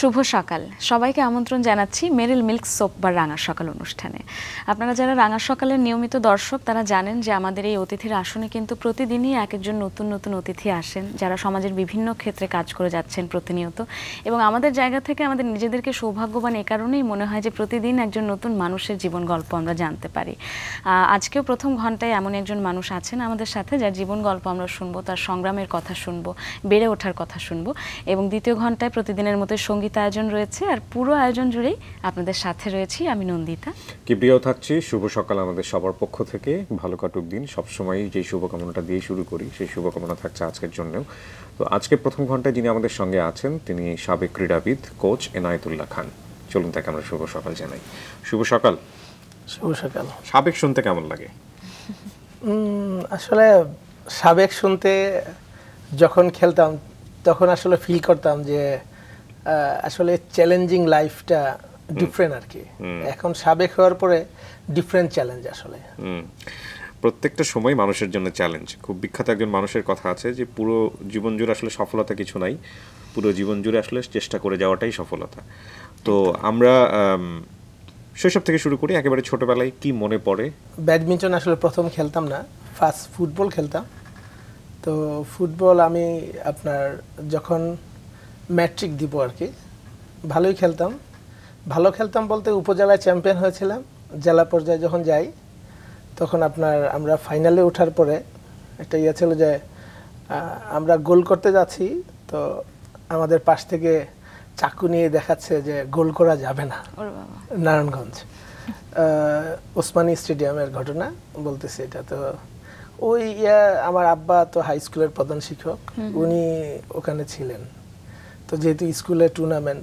शुभ सकाल सबाइके आमंत्रण जानाচ্ছি Merrill milk soap बा रांगा सकाल अनुष्ठाने। आपनारा जारा रांगा सकालेर नियमित दर्शक तारा जानेन जे आमादेर एई अतिथिर आसने किन्तु प्रतिदिनई एक एकजन नतून नतून अतिथि आसेन जारा समाजेर विभिन्न क्षेत्रे काज करे जाच्छेन प्रतिनियत एबं आमादेर जायगा थेके आमादेर निजेदेरके सौभाग्यवान ए कारणेई मने हय जे प्रतिदिन एकजन नतून मानुषेर जीवन गल्प आमरा जानते पारी। आजकेओ प्रथम घंटाय एमन एकजन मानुष आछेन आमादेर साथे जार जीवन गल्प आमरा शुनबो, तार संग्रामेर कथा शुनबो, बेड़े ओठार कथा शुनबो एबं द्वितीय घंटाय प्रतिदिनेर मतो संगीत आयोजन रয়েছে আর পুরো আয়োজন জুড়ে আপনাদের সাথে রয়েছি আমি নন্দিতা কিপ্রিয় থাকছি। শুভ সকাল আমাদের সবার পক্ষ থেকে, ভালো কাটুক দিন। সব সময় যে শুভকামনাটা দিয়ে শুরু করি সেই শুভকামনা থাকছে আজকের জন্য। তো আজকে প্রথম ঘন্টায় যিনি আমাদের সঙ্গে আছেন তিনি সাবেক ক্রীড়াবিদ কোচ এনায়েতুল্লাহ খান। চলুন তাকে আমরা শুভ সকাল জানাই। শুভ সকাল। শুভ সকাল। সাবেক শুনতে কেমন লাগে? আসলে সাবেক শুনতে যখন খেলতাম তখন আসলে ফিল করতাম যে আসলে চ্যালেঞ্জিং লাইফটা ডিফারেন্ট আর কি। এখন সাবেক হওয়ার পরে ডিফারেন্ট চ্যালেঞ্জ আসলে প্রত্যেকটা সময় মানুষের জন্য চ্যালেঞ্জ। খুব বিখ্যাত একজন মানুষের কথা আছে যে পুরো জীবন জুড়ে আসলে সফলতা কিছু নাই, পুরো জীবন জুড়ে আসলে চেষ্টা করে যাওয়াটাই সফলতা। তো আমরা শৈশব থেকে শুরু করি, একেবারে ছোটবেলায় কি মনে পড়ে? ব্যাডমিন্টন আসলে প্রথম খেলতাম না, ফার্স্ট ফুটবল খেলতাম। তো ফুটবল আমি আপনার যখন मैट्रिक दीब और कि भलो खेलतम बोलते उपजेला चैम्पियन हो जिला पर्याय जो जा तक अपनारा फाइनले उठार पर एक ये छो जो आप गोल करते जा तो पास चाकू नहीं देखा जो गोल करा जाए ना। नारायणगंज ओस्मानी स्टेडियम घटना बोलते तो वही आब्बा तो हाई स्कूल प्रधान शिक्षक उन्नी ओखने छिलेन। तो जेहेतु स्कूले टूर्नामेंट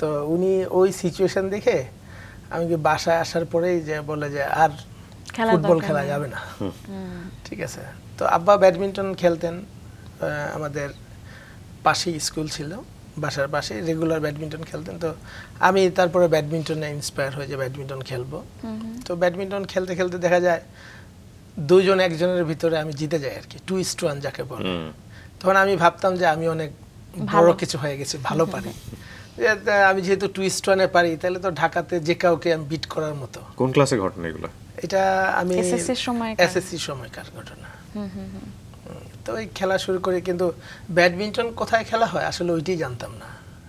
तो उन्नी वही सिचुएशन देखे हमें बासा आसार पर फुटबल खेला जाए ना। ठीक है तो अब्बा बैडमिंटन खेलतें पास स्कूल छिलो बासार पास रेगुलर बैडमिंटन खेलतें। तो आमी तारपर बैडमिंटने इंस्पायर हो बैडमिंटन खेलबो। तो बैडमिंटन खेलते खेलते देखा जाए दुजन एकजनेर भितरे आमी जीते जाए 2:1 जाके बोले। तखन आमी भाबताम जे आमी अनेक बड़ो किछु हो गेछे भालो पारी जेहेतु 2:1 पारी ताहले तो ढाकाते जे काउके आमी बीट करार मतो। कोन क्लासे घटना एगुलो? एटा आमी एसएससी समयकार घटना। तो ओई खेला शुरू करी किन्तु बैडमिंटन कोथाय खेला हय आसले ओइटाई जानताम ना।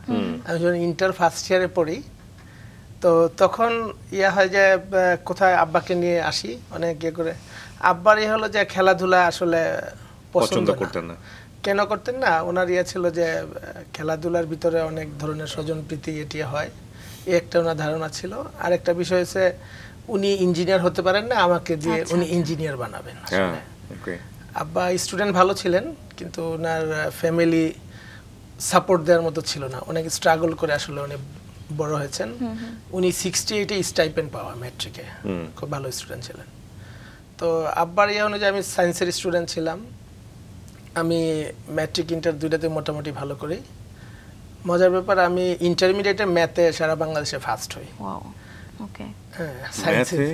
आमी जखन इंटर फार्स्ट इयारे पढ़ी तो तखन इया हय जे कोथाय आब्बाके निये आसि अनेक इये करे आब्बार इ हलो जे खेलाधुला आसले पसंद करतेन ना। কেন করতেন না? ওনার ইয়া ছিল যে খেলাধুলার ভিতরে অনেক ধরনের স্বজনপ্রীতি এটি হয়, এই একটা ওনার ধারণা ছিল। আর একটা বিষয় হচ্ছে উনি ইঞ্জিনিয়ার হতে পারেন না, আমাকে দিয়ে উনি ইঞ্জিনিয়ার বানাবেন। আব্বা স্টুডেন্ট ভালো ছিলেন কিন্তু ওনার ফ্যামিলি সাপোর্ট দেওয়ার মতো ছিল না, অনেক স্ট্রাগল করে আসলে উনি বড় হয়েছেন। উনি 68 এ স্টাইপেন্ড পাওয়া ম্যাট্রিকে, খুব ভালো স্টুডেন্ট ছিলেন। তো আব্বার ইয়া অনুযায়ী আমি সায়েন্সের স্টুডেন্ট ছিলাম। আমি ম্যাট্রিক ইন্টার দুইটাতে মোটামুটি ভালো করি। মজার ব্যাপার আমি ইন্টারমিডিয়েটে ম্যাথে সারা বাংলাদেশে ফার্স্ট হই। Wow okay. হ্যাঁ ম্যাথে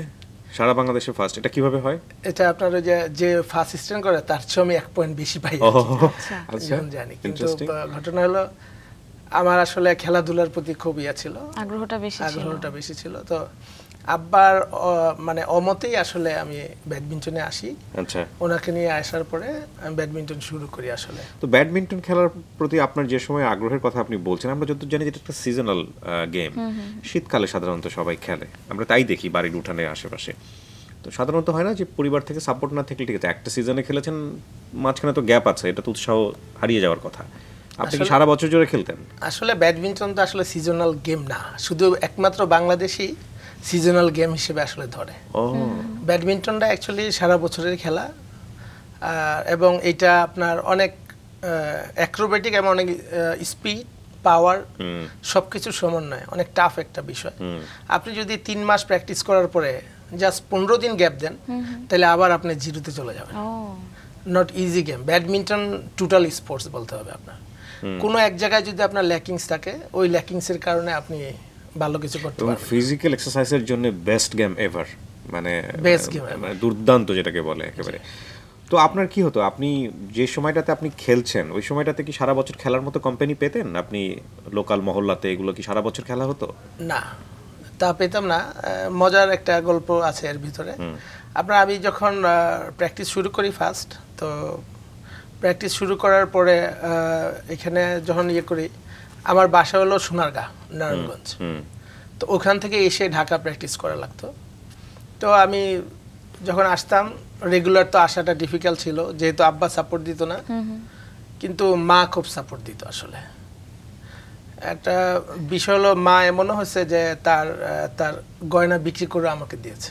সারা বাংলাদেশে ফার্স্ট, এটা কিভাবে হয়? এটা আপনারা যে যে ফার্স্ট স্ট্যান্ড করে তার চেয়ে আমি 1 পয়েন্ট বেশি পাই। আচ্ছা আচ্ছা জানি। কিন্তু ঘটনা হলো আমার আসলে খেলাধুলার প্রতি খুব ইয়া ছিল, আগ্রহটা বেশি ছিল। তো আব্বার মানে অমতেই আসলে আমি ব্যাডমিন্টনে আসি। আচ্ছা ওনাকে নিয়ে আসার পরে আমি ব্যাডমিন্টন শুরু করি আসলে। তো ব্যাডমিন্টন খেলার প্রতি আপনার যে সময় আগ্রহের কথা আপনি বলছেন, আমরা যতদূর জানি এটা একটা সিজনাল গেম, শীতকালে সাধারণত সবাই খেলে, আমরা তাই দেখি বাড়ির উঠানে আশেপাশে। তো সাধারণত হয় না যে পরিবার থেকে সাপোর্ট না থাকলে ঠিক আছে একটা সিজনে খেলেছেন, মাঝখানে তো গ্যাপ আছে, এটা তো উৎসাহ হারিয়ে যাওয়ার কথা। আপনি কি সারা বছর জুড়ে খেলতেন? আসলে ব্যাডমিন্টন তো আসলে সিজনাল গেম না, শুধু একমাত্র বাংলাদেশী সিজনাল গেম হিসেবে আসলে ধরে। ব্যাডমিন্টনটা অ্যাকচুয়ালি সারা বছরের খেলা এবং এটা আপনার অনেক অ্যাক্রোবেটিক এবং অনেক স্পিড পাওয়ার সবকিছু সমন্বয়, অনেক টাফ একটা বিষয়। আপনি যদি 3 মাস প্র্যাকটিস করার পরে জাস্ট 15 দিন গ্যাপ দেন তাহলে আবার আপনি জিরোতে চলে যাবেন। Not easy game. Badminton total sports বলতে হবে। আপনার কোনো এক জায়গায় যদি আপনার ল্যাকিংস থাকে ওই ল্যাকিংসের কারণে আপনি ভালো কিছু করতে পারবেন। ফিজিক্যাল এক্সারসাইজের জন্য বেস্ট গেম এভার, মানে বেস্ট গেম, মানে দুর্দান্ত যেটাকে বলে একেবারে। तो आपनार कि हतो आपनी जे समयटाते आपनी खेलछेन ओई समयटाते कि सारा बछर खेलार मतो कम्पानी पेतेन आपनी लोकाल महल्लाते एगुलो कि सारा बछर खेला हतो ना ता पेताम ना मजार एकटा गल्प आछे एर भितरे आपनार आमी जखन प्रैक्टिस शुरू करी फार्स्ट तो प्रैक्टिस शुरू करार परे एखाने जखन इये करी आमार बासा हलो सोनारगां नारायणगंज तो ओखान थेके एसे ढाका प्रैक्टिस करा लागतो तो आमी जखन आसताम रेगुलर तो आसाटा डिफिकाल्ट छिलो जेहेतु आब्बा सपोर्ट दित ना किन्तु मा खूब सपोर्ट दित आसले একটা বিষয় হলো মা এমন হয়েছে যে তার তার গয়না বিক্রি করে আমাকে দিয়েছে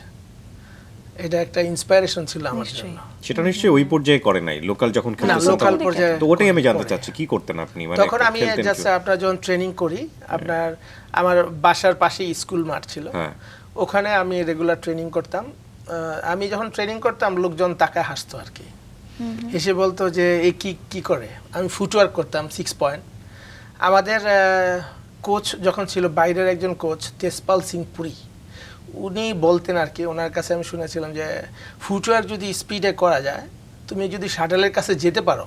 এটা একটা ইন্সপিরেশন ছিল আমার জন্য সেটা নিশ্চয়ই ওই পর্যায়ে করে নাই লোকাল যখন খেলতেন লোকাল পর্যায়ে তো ওটাই আমি জানতে চাচ্ছি কি করতেন আপনি মানে তখন আমি জাস্ট আপনারা যখন ট্রেনিং করি আপনার আমার বাসার পাশে স্কুল মাঠ ছিল ওখানে আমি রেগুলার ট্রেনিং করতাম আমি যখন ট্রেনিং করতাম লোকজন তাকায় হাসতো আর কি হেসে বলতো যে এ কি কি করে আমি ফুটওয়ার্ক করতাম 6 পয়েন্ট আমাদের কোচ যখন ছিল বাইরের একজন কোচ তেজপাল সিং পুরি উনি বলতেন আর কি ওনার কাছে আমি শুনেছিলাম যে ফুটওয়ার্ক যদি স্পিডে করা যায় তুমি যদি শাটলের কাছে যেতে পারো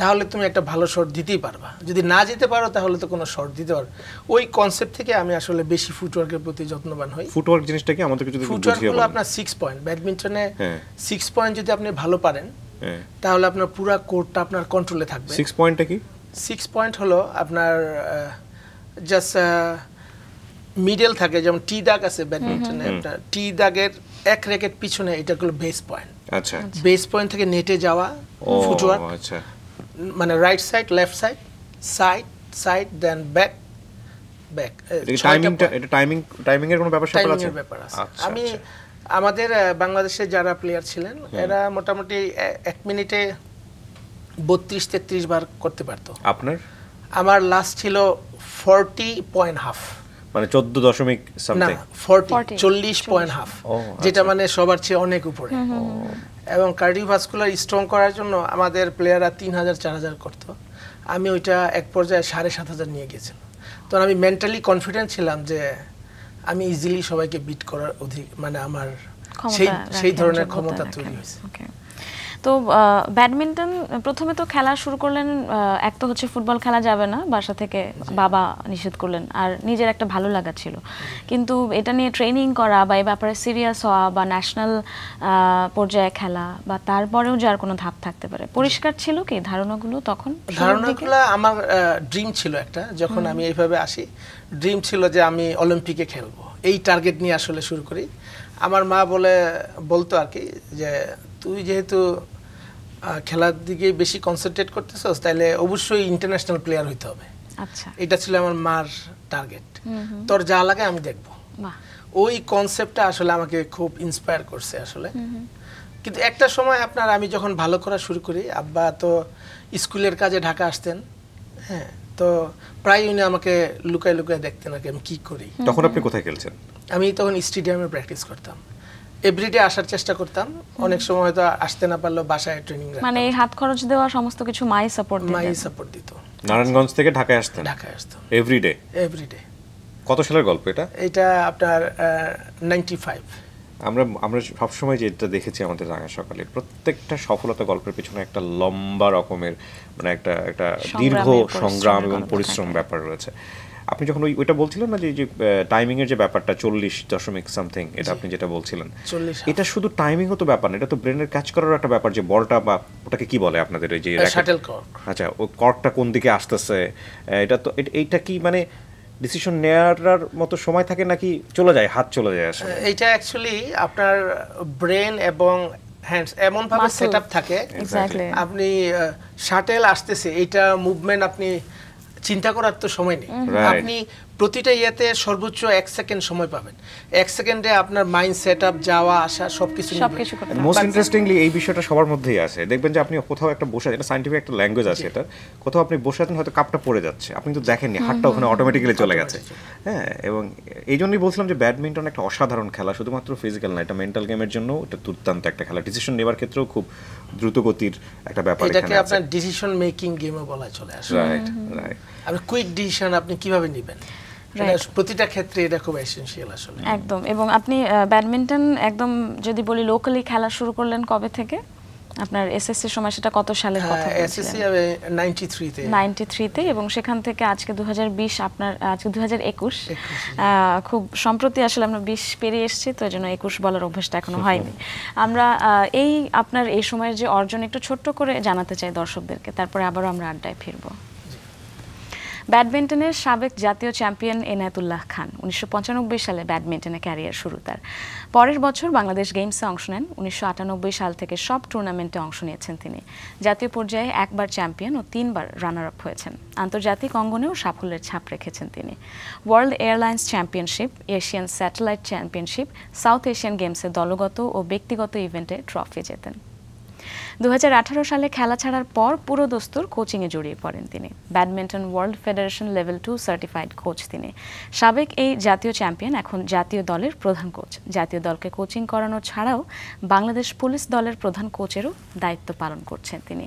তাহলে তুমি একটা ভালো শট দিতেই পারবা যদি না যেতে পারো তাহলে তো কোনো শট দিতে পারো ওই কনসেপ্ট থেকে আমি আসলে বেশি ফুটওয়ার্কের প্রতি যত্নবান হই ফুটওয়ার্ক জিনিসটা কি আমাদেরকে যদি বুঝিয়ে বলেন ফুটওয়ার্ক আপনার 6 পয়েন্ট ব্যাডমিন্টনে 6 পয়েন্ট যদি আপনি ভালো পারেন তাহলে আপনার পুরো কোর্টটা আপনার কন্ট্রোলে থাকবে 6 পয়েন্টটা কি 6 পয়েন্ট হলো আপনার জাস্ট মিডল থাকে যেমন টি দাগ আছে ব্যাডমিন্টনে আপনার টি দাগের এক র্যাকেট পিছনে এটা হলো বেস পয়েন্ট আচ্ছা বেস পয়েন্ট থেকে নেটে যাওয়া ফুটওয়ার্ক আচ্ছা মানে right side left side side side then back back টাইমিংটা এটা টাইমিং এর কোনো ব্যাপার স্যাপার আছে টাইমিং এর ব্যাপার আছে আমি আমাদের বাংলাদেশে যারা প্লেয়ার ছিলেন এরা মোটামুটি 1 মিনিটে 32-33 বার করতে পারতো আপনার আমার লাস্ট ছিল 40.5 মানে 14. সামথিং 40.5 যেটা মানে সবার চেয়ে অনেক উপরে এবং কার্ডিওভাস্কুলার স্ট্রং করার জন্য আমাদের প্লেয়াররা 3000-4000 করত আমি ওইটা এক পর্যায়ে 7500 নিয়ে গেছিলাম তখন আমি মেন্টালি কনফিডেন্ট ছিলাম যে আমি ইজিলি সবাইকে বিট করার অধিক মানে আমার সেই ধরনের ক্ষমতা তৈরি হয়েছে तो बैडमिंटन प्रथमे तो खेला शुरू करलें एक तो होच्छे फुटबल खेला जाबे ना बासा थेके बाबा निषेध करलें और निजेर एक भालो लागा छिलो किन्तु एटा निये ट्रेनिंग करा बा ए ब्यापारे सिरियास हवा बा नैशनल पर्याये खेला बा तारपरेओ जार कोनो धाप थाकते पारे परिष्कार छिलो कि धारणागुलो तखन धारणागुलो आमार ड्रीम छिलो एकटा जखन आमी एइभाबे आसि ड्रीम छिलो जे आमी ओलम्पिके खेलबो এই টার্গেট নিয়ে আসলে শুরু করি আমার মা বলতো আর কি যে তুই যেহেতু খেলার দিকে বেশি কনসেন্ট্রেট করতেছস তাহলে অবশ্যই ইন্টারন্যাশনাল প্লেয়ার হইতে হবে আচ্ছা এটা ছিল আমার মার টার্গেট তোর যা লাগে আমি দেখব বাহ ওই কনসেপ্টটা আসলে আমাকে খুব ইন্সপায়ার করছে আসলে কিন্তু একটা সময় আপনার আমি যখন ভালো করা শুরু করি আব্বা তো স্কুলের কাজে ঢাকা আসতেন হ্যাঁ তো প্রায় উনি আমাকে লুকায় লুকায় দেখতেন আর আমি কি করি তখন আপনি কোথায় খেলছেন আমি তখন স্টেডিয়ামে প্র্যাকটিস করতাম এভরিডে আসার চেষ্টা করতাম অনেক সময় হয়তো আসতে না পারলো বাসায় ট্রেনিং রাখতাম মানে হাত খরচ দেওয়া সমস্ত কিছু মাই সাপোর্ট দিত নারায়ণগঞ্জ থেকে ঢাকায় আসতাম এভরিডে কত সালের গল্প এটা আপনার 95 আমরা সব সময় যেটা দেখেছি আমাদের রাঙা সকালে প্রত্যেকটা সফলতা গল্পের পেছনে একটা লম্বা রকমের মানে একটা একটা দীর্ঘ সংগ্রাম এবং পরিশ্রম ব্যাপার রয়েছে আপনি যখন ওইটা বলছিলেন না যে টাইমিং এর যে ব্যাপারটা 40. সামথিং এটা আপনি যেটা বলছিলেন এটা শুধু টাইমিং হতো ব্যাপার না এটা তো ব্রেনের কাজ করার একটা ব্যাপার যে বলটা বা ওটাকে কি বলে আপনাদের এই যে শাটল কর্ক আচ্ছা ও কর্কটা কোন দিকে আসতেছে এটা তো এইটা কি মানে ডিসিশন নেয়ারার মতো সময় থাকে নাকি চলে যায় হাত চলে যায় আসলে এটা एक्चुअली আপনার ব্রেন এবং হ্যান্ডস এমন ভাবে সেটআপ থাকে আপনি শাটল আসতেছে এটা মুভমেন্ট আপনি চিন্তা করার তো সময় নেই আপনি প্রতিটা ইয়াতে সর্বোচ্চ 1 সেকেন্ড সময় পাবেন 1 সেকেন্ডে আপনার মাইন্ড সেটআপ যাওয়া আসা সবকিছু মোস্ট ইন্টারেস্টিংলি এই বিষয়টা সবার মধ্যেই আছে দেখবেন যে আপনি কোথাও একটা বসে এটা সায়েন্টিফিক একটা ল্যাঙ্গুয়েজ আছে এটা কোথাও আপনি বসে আছেন হয়তো কাপটা পড়ে যাচ্ছে আপনি তো দেখেননি হাতটা ওখানে অটোমেটিক্যালি চলে গেছে হ্যাঁ এবং এইজন্যই বলছিলাম যে ব্যাডমিন্টন একটা অসাধারণ খেলা শুধুমাত্র ফিজিক্যাল না এটা মেন্টাল গেমের জন্য এটা দুর্দান্ত একটা খেলা ডিসিশন নেবার ক্ষেত্রেও খুব দ্রুত গতির একটা ব্যাপার এখানে এটাকে আপনার ডিসিশন মেকিং গেমও বলা চলে আসলে রাইট আপনি কুইক ডিসিশন আপনি কিভাবে নেবেন প্রতিটা ক্ষেত্রে এটা খুব এসেনশিয়াল আসলে একদম এবং আপনি ব্যাডমিন্টন একদম যদি বলি লোকালি খেলা শুরু করলেন কবে থেকে আপনার এসএসসির সময় সেটা কত সালের কথা বলছিলেন? এসএসসি আমি 93 তে 93 তে এবং সেখান থেকে আজকে 2020 আপনার আজকে 2021 খুব সম্প্রতি আসলে আমরা 20 পেরিয়ে এসেছি তো এজন্য 21 বলার অভ্যাসটা এখনো হয়নি। আমরা এই আপনার এই সময়ের যে অর্জন একটু ছোট করে জানাতে চাই দর্শকদেরকে, তারপরে আবারো আমরা আড্ডায় ফিরব। ব্যাডমিন্টনের সাবেক জাতীয় চ্যাম্পিয়ন এনায়েতুল্লাহ খান ১৯৯৫ সালে ব্যাডমিন্টনে ক্যারিয়ার শুরু তার। পরের বছর বাংলাদেশ গেমসে অংশ নেন। ১৯৯৮ সাল থেকে সব টুর্নামেন্টে অংশ নিয়েছেন তিনি। জাতীয় পর্যায়ে একবার চ্যাম্পিয়ন ও তিনবার রানার আপ হয়েছেন। আন্তর্জাতিক অঙ্গনেও সাফল্যের ছাপ রেখেছেন তিনি। World airlines championship, Asian satellite championship, South Asian গেমসে দলগত ও ব্যক্তিগত ইভেন্টে ট্রফি জেতেন। 2018 সালে খেলা ছাড়ার পর পুরো দস্তুর কোচিংয়ে জড়িয়ে পড়েন তিনি। Badminton world federation level 2 certified coach তিনি। সাবেক এই জাতীয় চ্যাম্পিয়ন এখন জাতীয় দলের প্রধান কোচ। জাতীয় দলকে কোচিং করানো ছাড়াও বাংলাদেশ পুলিশ দলের প্রধান কোচেরও দায়িত্ব পালন করছেন তিনি।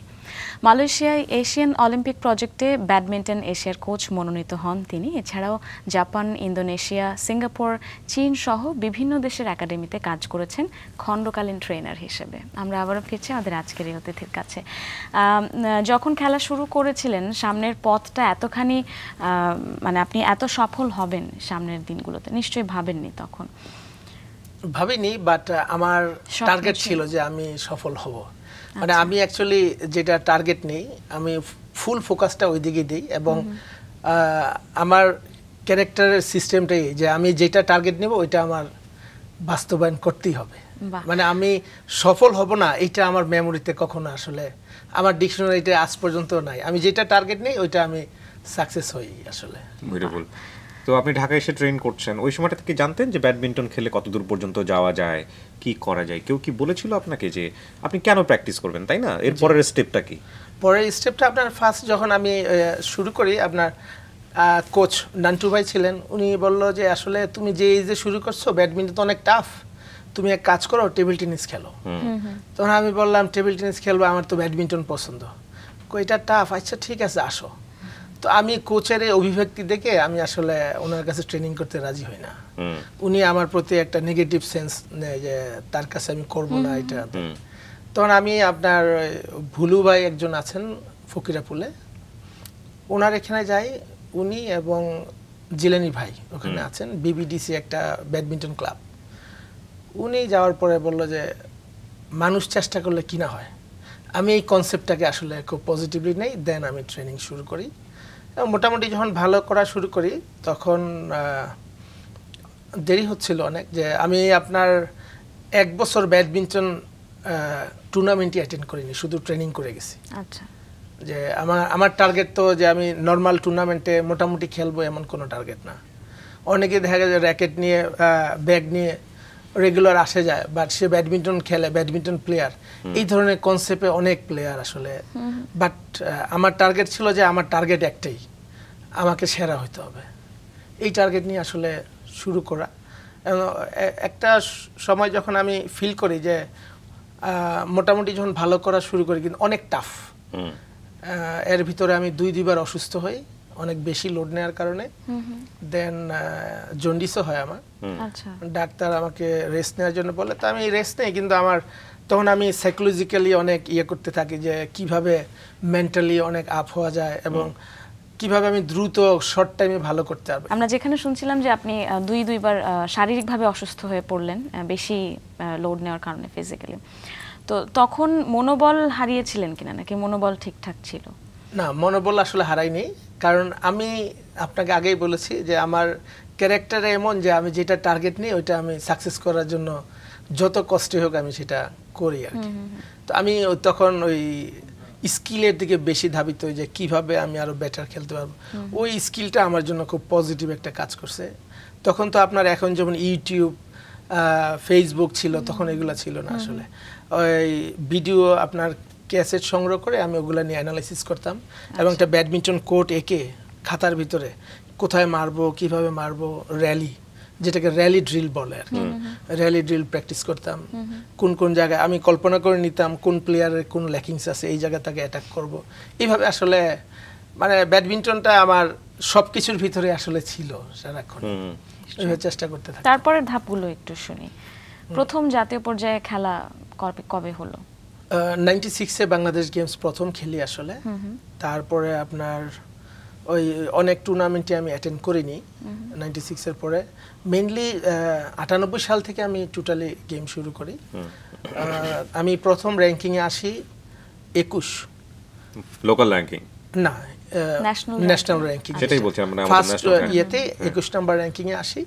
মালয়েশিয়ায় এশিয়ান অলিম্পিক প্রজেক্টে ব্যাডমিন্টন এশিয়ার কোচ মনোনীত হন তিনি। এছাড়াও জাপান, ইন্দোনেশিয়া, সিঙ্গাপুর, চীন সহ বিভিন্ন দেশের একাডেমিতে কাজ করেছেন খণ্ডকালীন ট্রেনার হিসেবে। আমরা আবারও ফিরছি আমাদের আজকের এই অতিথির কাছে। যখন খেলা শুরু করেছিলেন সামনের পথটা এতখানি মানে আপনি এত সফল হবেন সামনের দিনগুলোতে নিশ্চয়ই ভাবেননি? তখন ভাবিনি, বাট আমার টার্গেট ছিল যে আমি সফল হব। মানে আমি অ্যাকচুয়ালি যেটা টার্গেট নেই আমি ফুল ফোকাসটা ওই দিকে দিই এবং আমার ক্যারেক্টারের সিস্টেমটাই যে আমি যেটা টার্গেট নেব ওইটা আমার বাস্তবায়ন করতেই হবে। মানে আমি সফল হব না এটা আমার মেমোরিতে কখনো আসলে আমার ডিকশনারিতে আজ পর্যন্ত নাই। আমি যেটা টার্গেট নেই ওইটা আমি সাকসেস হই আসলে। তো আপনি ঢাকায় এসে ট্রেন করছেন, ওই সময়টা থেকে জানতেন যে ব্যাডমিন্টন খেলে কতদূর পর্যন্ত যাওয়া যায়, কি করা যায়? কেউ কি বলেছিল আপনাকে যে আপনি কেন প্র্যাকটিস করবেন, তাই না? এর পরের স্টেপটা কি? পরের স্টেপটা আপনার ফার্স্ট যখন আমি শুরু করি আপনার কোচ নান্টু ভাই ছিলেন, উনি বললো যে আসলে তুমি যে এই যে শুরু করছো ব্যাডমিন্টন অনেক টাফ, তুমি এক কাজ করো টেবিল টেনিস খেলো। তখন আমি বললাম টেবিল টেনিস খেলবো, আমার তো ব্যাডমিন্টন পছন্দ। এটা টাফ, আচ্ছা ঠিক আছে আসো। তো আমি কোচের এই অভিব্যক্তি দেখে আমি আসলে ওনার কাছে ট্রেনিং করতে রাজি হই না। উনি আমার প্রতি একটা নেগেটিভ সেন্স নেয় যে তার কাছে আমি করবো না এটা। তখন আমি আপনার ভুলু ভাই একজন আছেন ফকিরাপুলে, ওনার এখানে যাই। উনি এবং জিলানি ভাই ওখানে আছেন, বিবিডিসি একটা ব্যাডমিন্টন ক্লাব। উনি যাওয়ার পরে বলল যে মানুষ চেষ্টা করলে কি না হয়। আমি এই কনসেপ্টটাকে আসলে খুব পজিটিভলি নেই। দেন আমি ট্রেনিং শুরু করি, মোটামুটি যখন ভালো করা শুরু করি তখন দেরি হচ্ছিল অনেক। যে আমি আপনার এক বছর ব্যাডমিন্টন টুর্নামেন্টই অ্যাটেন্ড করিনি, শুধু ট্রেনিং করে গেছি। আচ্ছা, যে আমার টার্গেট তো যে আমি নর্মাল টুর্নামেন্টে মোটামুটি খেলবো এমন কোনো টার্গেট না। অনেকে দেখা যায় র্যাকেট নিয়ে ব্যাগ নিয়ে রেগুলার আসে যায়, বাট সে ব্যাডমিন্টন খেলে, ব্যাডমিন্টন প্লেয়ার। এই ধরনের কনসেপ্টে অনেক প্লেয়ার আসলে, বাট আমার টার্গেট ছিল যে আমার টার্গেট একটাই, আমাকে সেরা হতে হবে। এই টার্গেট নিয়ে আসলে শুরু করা। একটা সময় যখন আমি ফিল করি যে মোটামুটি যখন ভালো করা শুরু করি কিন্তু অনেক টাফ, এর ভিতরে আমি দুইবার অসুস্থ হই অনেক বেশি লোড নেওয়ার কারণে। দেন জন্ডিসও হয় আমার। ডাক্তার আমাকে রেস্ট নেওয়ার জন্য বলে, তো আমি রেস্ট নেই। কিন্তু আমার তখন আমি সাইকোলজিক্যালি অনেক ইয়ে করতে থাকি যে কিভাবে মেন্টালি অনেক আপ হওয়া যায় এবং কিভাবে আমি দ্রুত শর্ট টাইমে ভালো করতে পারবো। আমরা যেখানে শুনছিলাম যে আপনি দুইবার শারীরিকভাবে অসুস্থ হয়ে পড়লেন বেশি লোড নেওয়ার কারণে ফিজিক্যালি, তো তখন মনোবল হারিয়েছিলেন কিনা নাকি মনোবল ঠিকঠাক ছিল? না, মনোবল আসলে হারাইনি, কারণ আমি আপনাকে আগেই বলেছি যে আমার ক্যারেক্টার এমন যে আমি যেটা টার্গেট নিই ওইটা আমি সাকসেস করার জন্য যত কষ্টই হোক আমি সেটা করি আর কি। তো আমি তখন ওই স্কিলের দিকে বেশি ধাবিত হই যে কিভাবে আমি আরও বেটার খেলতে পারবো। ওই স্কিলটা আমার জন্য খুব পজিটিভ একটা কাজ করছে তখন। তো আপনার এখন যেমন ইউটিউব, ফেসবুক ছিল, তখন এগুলো ছিল না আসলে। ওই ভিডিও আপনার ক্যাসেট সংগ্রহ করে আমি ওগুলো নিয়ে অ্যানালাইসিস করতাম এবং একটা ব্যাডমিন্টন কোর্ট এঁকে খাতার ভিতরে কোথায় মারবো, কিভাবে মারবো, র্যালি, যেটাকে র্যালি ড্রিল বলে আর কি, র্যালি ড্রিল প্র্যাকটিস করতাম। কোন কোন জায়গায় আমি কল্পনা করে নিতাম কোন প্লেয়ারের কোন ল্যাকিংস আছে, এই জায়গা তাকে অ্যাটাক করবো। এইভাবে আসলে মানে ব্যাডমিন্টনটা আমার সব কিছুর ভিতরে আসলে ছিল সারাক্ষণ, এইভাবে চেষ্টা করতে থাকি। তারপরে ধাপগুলো একটু শুনি। প্রথম জাতীয় পর্যায়ে খেলা কবে হলো? 96 बांग्लादेश गेम्स प्रथम खेली आसले तारपरे आपनार ओई अनेक टूर्नामेंटे आमी अटेंड करिनी 96 एर परे मेनली 98 साल थेके आमी टोटाली गेम शुरू करी आमी प्रथम रैंकिंग आसी 21 लोकल रैंकिंग ना ন্যাশনাল র‍্যাঙ্কিং সেটাই বলছি আমরা আমাদের ন্যাশনাল ইয়েতে 21 নম্বর র‍্যাঙ্কিং এ আসি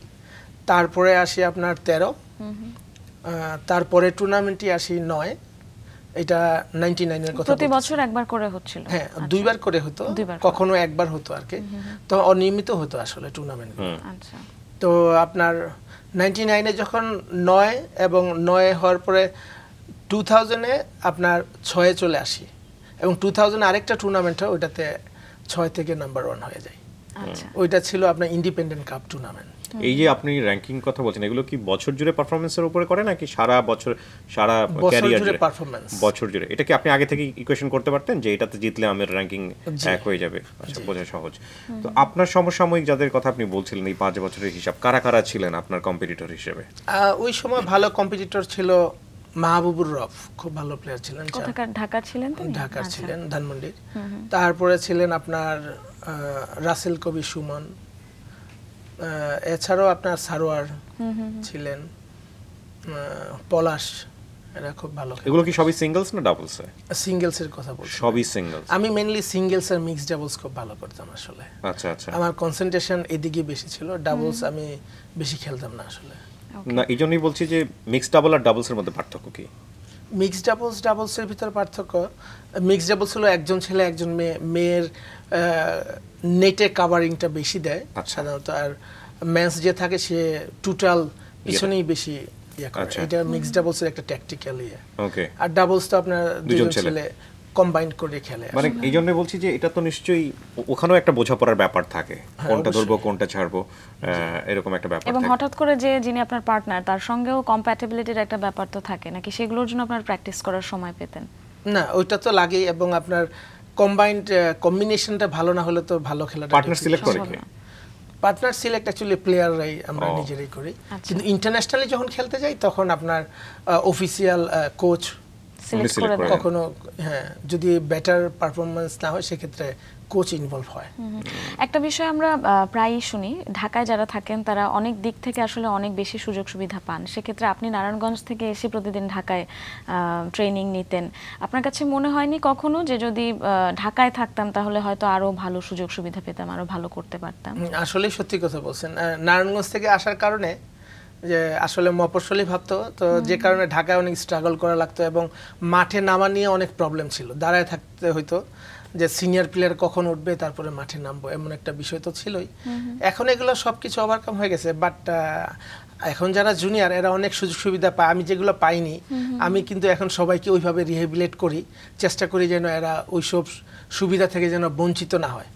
তারপরে আসি আপনার 13 তারপরে টুর্নামেন্টটি আসি 9 এটা 99 এর কথা প্রতি বছর একবার করে হচ্ছিল হ্যাঁ দুইবার করে হতো কখনো একবার হতো আর কি তো অনিয়মিত হতো আসলে টুর্নামেন্ট আচ্ছা তো আপনার 99 এ যখন 9 এবং 9 এ হওয়ার পরে 2000 এ আপনার 6 এ চলে আসি এবং 2000 আরেকটা টুর্নামেন্ট হয় ওটাতে 6 থেকে নাম্বার 1 হয়ে যায় আচ্ছা ওইটা ছিল আপনার ইন্ডিপেন্ডেন্ট কাপ টুর্নামেন্ট এই যে আপনি র‍্যাঙ্কিং কথা বলছেন এগুলো কি বছর জুড়ে পারফরম্যান্সের উপরে করে নাকি সারা বছর সারা ক্যারিয়ার জুড়ে পারফরম্যান্স বছর জুড়ে এটা কি আপনি আগে থেকে ইকুয়েশন করতে পারতেন যে এটাতে জিতলে আমার র‍্যাঙ্কিং এক হয়ে যাবে আচ্ছা বোঝা সহজ তো আপনার সমসাময়িক যাদের কথা আপনি বলছিলেন এই 5 বছরের হিসাব কারা কারা ছিলেন আপনার কম্পিটিটর হিসেবে ওই সময় ভালো কম্পিটিটর ছিল মাহবুবুর রফ খুব ভালো প্লেয়ার ছিলেন কোথাকার ঢাকা ছিলেন তিনি ঢাকা ছিলেন ধানমন্ডির তারপরে ছিলেন আপনার রাসেল কবি সুমন এছাড়াও আপনার সারোয়ার ছিলেন পলাশ এরা খুব ভালো এগুলো কি সবই সিঙ্গেলস না ডাবলস সিঙ্গেলস এর কথা বলছি সবই সিঙ্গেলস আমি মেইনলি সিঙ্গেলস আর মিক্স ডাবলস খুব ভালো করতাম আসলে আচ্ছা আচ্ছা আমার কনসেন্ট্রেশন এদিকে বেশি ছিল ডাবলস আমি বেশি খেলতাম না আসলে না এইজন্যই বলছি যে মিক্সড ডাবল আর ডাবলস এর মধ্যে পার্থক্য কি মিক্সড ডাবলস ডাবলস এর ভিতর পার্থক্য মিক্সড ডাবলস হলো একজন ছেলে একজন মেয়ের নেটে কভারিংটা বেশি দেয় সাধারণত আর ম্যাচ যে থাকে সে টোটাল পিছনেই বেশি ইয়া করে এটা মিক্সড ডাবলস এর একটা ট্যাকটিক্যালি ওকে আর ডাবলস তো আপনার দুজন ছেলে কম্বাইন করে খেলে মানে এইজন্যই বলছি যে এটা তো নিশ্চয়ই ওখানেও একটা বোঝা পড়ার ব্যাপার থাকে কোনটা ধরবো কোনটা ছাড়বো এরকম একটা ব্যাপার থাকে এবং হঠাৎ করে যে যিনি আপনার পার্টনার তার সঙ্গেও কম্প্যাটিবিলিটির একটা ব্যাপার তো থাকে নাকি সেগুলোর জন্য আপনার প্র্যাকটিস করার সময় পেতেন না ওইটা তো লাগে এবং আপনার কম্বাইন্ড কম্বিনেশনটা ভালো না হলে তো ভালো খেলাটা পার্টনার সিলেক্ট করে কি পার্টনার সিলেক্ট एक्चुअली প্লেয়ার রাই আমরা নিজেরাই করি কিন্তু ইন্টারন্যাশনালি যখন খেলতে যাই তখন আপনার অফিশিয়াল কোচ সিলেক্ট করে কখনো হ্যাঁ যদি বেটার পারফরম্যান্স না হয় সে ক্ষেত্রে কোচ ইনভলভ হয় একটা বিষয় আমরা প্রায়ই শুনি ঢাকায় যারা থাকেন তারা অনেক দিক থেকে আসলে অনেক বেশি সুযোগ সুবিধা পান সে ক্ষেত্রে আপনি নারায়ণগঞ্জ থেকে এসে প্রতিদিন ঢাকায় ট্রেনিং নিতেন আপনার কাছে মনে হয়নি কখনো যে যদি ঢাকায় থাকতাম তাহলে হয়তো আরো ভালো সুযোগ সুবিধা পেতাম আরো ভালো করতে পারতাম আসলে সত্যি কথা বলছেন নারায়ণগঞ্জ থেকে আসার কারণে যে আসলে মফস্বলী ভাবতো তো যে কারণে ঢাকায় অনেক স্ট্রাগল করা লাগতো এবং মাঠে নামা নিয়ে অনেক প্রবলেম ছিল দাঁড়ায় থাকতে হইতো যে সিনিয়র প্লেয়ার কখন উঠবে তারপরে মাঠে নামবো এমন একটা বিষয় তো ছিলই এখন এগুলো সবকিছু ওভারকাম হয়ে গেছে বাট এখন যারা জুনিয়র এরা অনেক সুযোগ সুবিধা পায় আমি যেগুলো পাইনি আমি কিন্তু এখন সবাইকে ওইভাবে রিহ্যাবিলিট করি চেষ্টা করি যেন এরা ওইসব সুবিধা থেকে যেন বঞ্চিত না হয়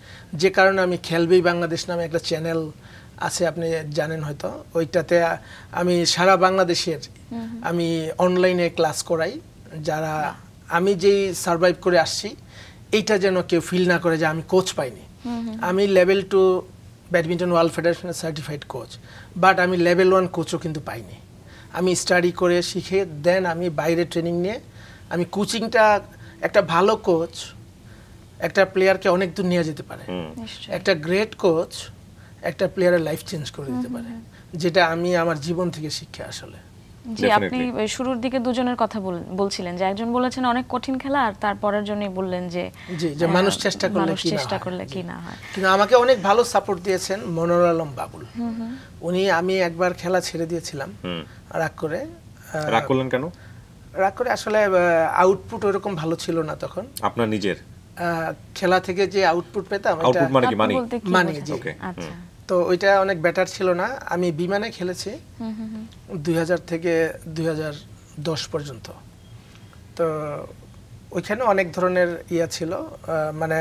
যে কারণে আমি খেলবেই বাংলাদেশ নামে একটা চ্যানেল আছে আপনি জানেন হয়তো ওইটাতে আমি সারা বাংলাদেশের আমি অনলাইনে ক্লাস করাই যারা আমি যেই সার্ভাইভ করে আসছি এইটা যেন কেউ ফিল না করে যে আমি কোচ পাইনি আমি লেভেল 2 ব্যাডমিন্টন ওয়ার্ল্ড ফেডারেশনের সার্টিফাইড কোচ বাট আমি লেভেল 1 কোচও কিন্তু পাইনি আমি স্টাডি করে শিখে দেন আমি বাইরে ট্রেনিং নিয়ে আমি কোচিংটা একটা ভালো কোচ একটা প্লেয়ারকে অনেক দূর নিয়ে যেতে পারে একটা গ্রেট কোচ একটা প্লেয়ারের লাইফ চেঞ্জ করে দিতে পারে যেটা আমি আমার জীবন থেকে শিক্ষা আসলে জি আপনি শুরুর দিকে দুজনের কথা বলছিলেন যে একজন বলেছেন অনেক কঠিন খেলা আর তারপরের জন্যই বললেন যে জি যে মানুষ চেষ্টা করলে কি না হয় কিন্তু আমাকে অনেক ভালো সাপোর্ট দিয়েছেন মনোর আলম বাবুল উনি আমি একবার খেলা ছেড়ে দিয়েছিলাম রাগ করলেন কেন রাগ করে আসলে আউটপুট ওরকম ভালো ছিল না তখন আপনার নিজের খেলা থেকে যে আউটপুট পেতাম এটা মানে জি আচ্ছা তো ওইটা অনেক বেটার ছিল না আমি বিমানে খেলেছি 2000 থেকে 2010 পর্যন্ত তো ওইখানে অনেক ধরনের ইয়া ছিল মানে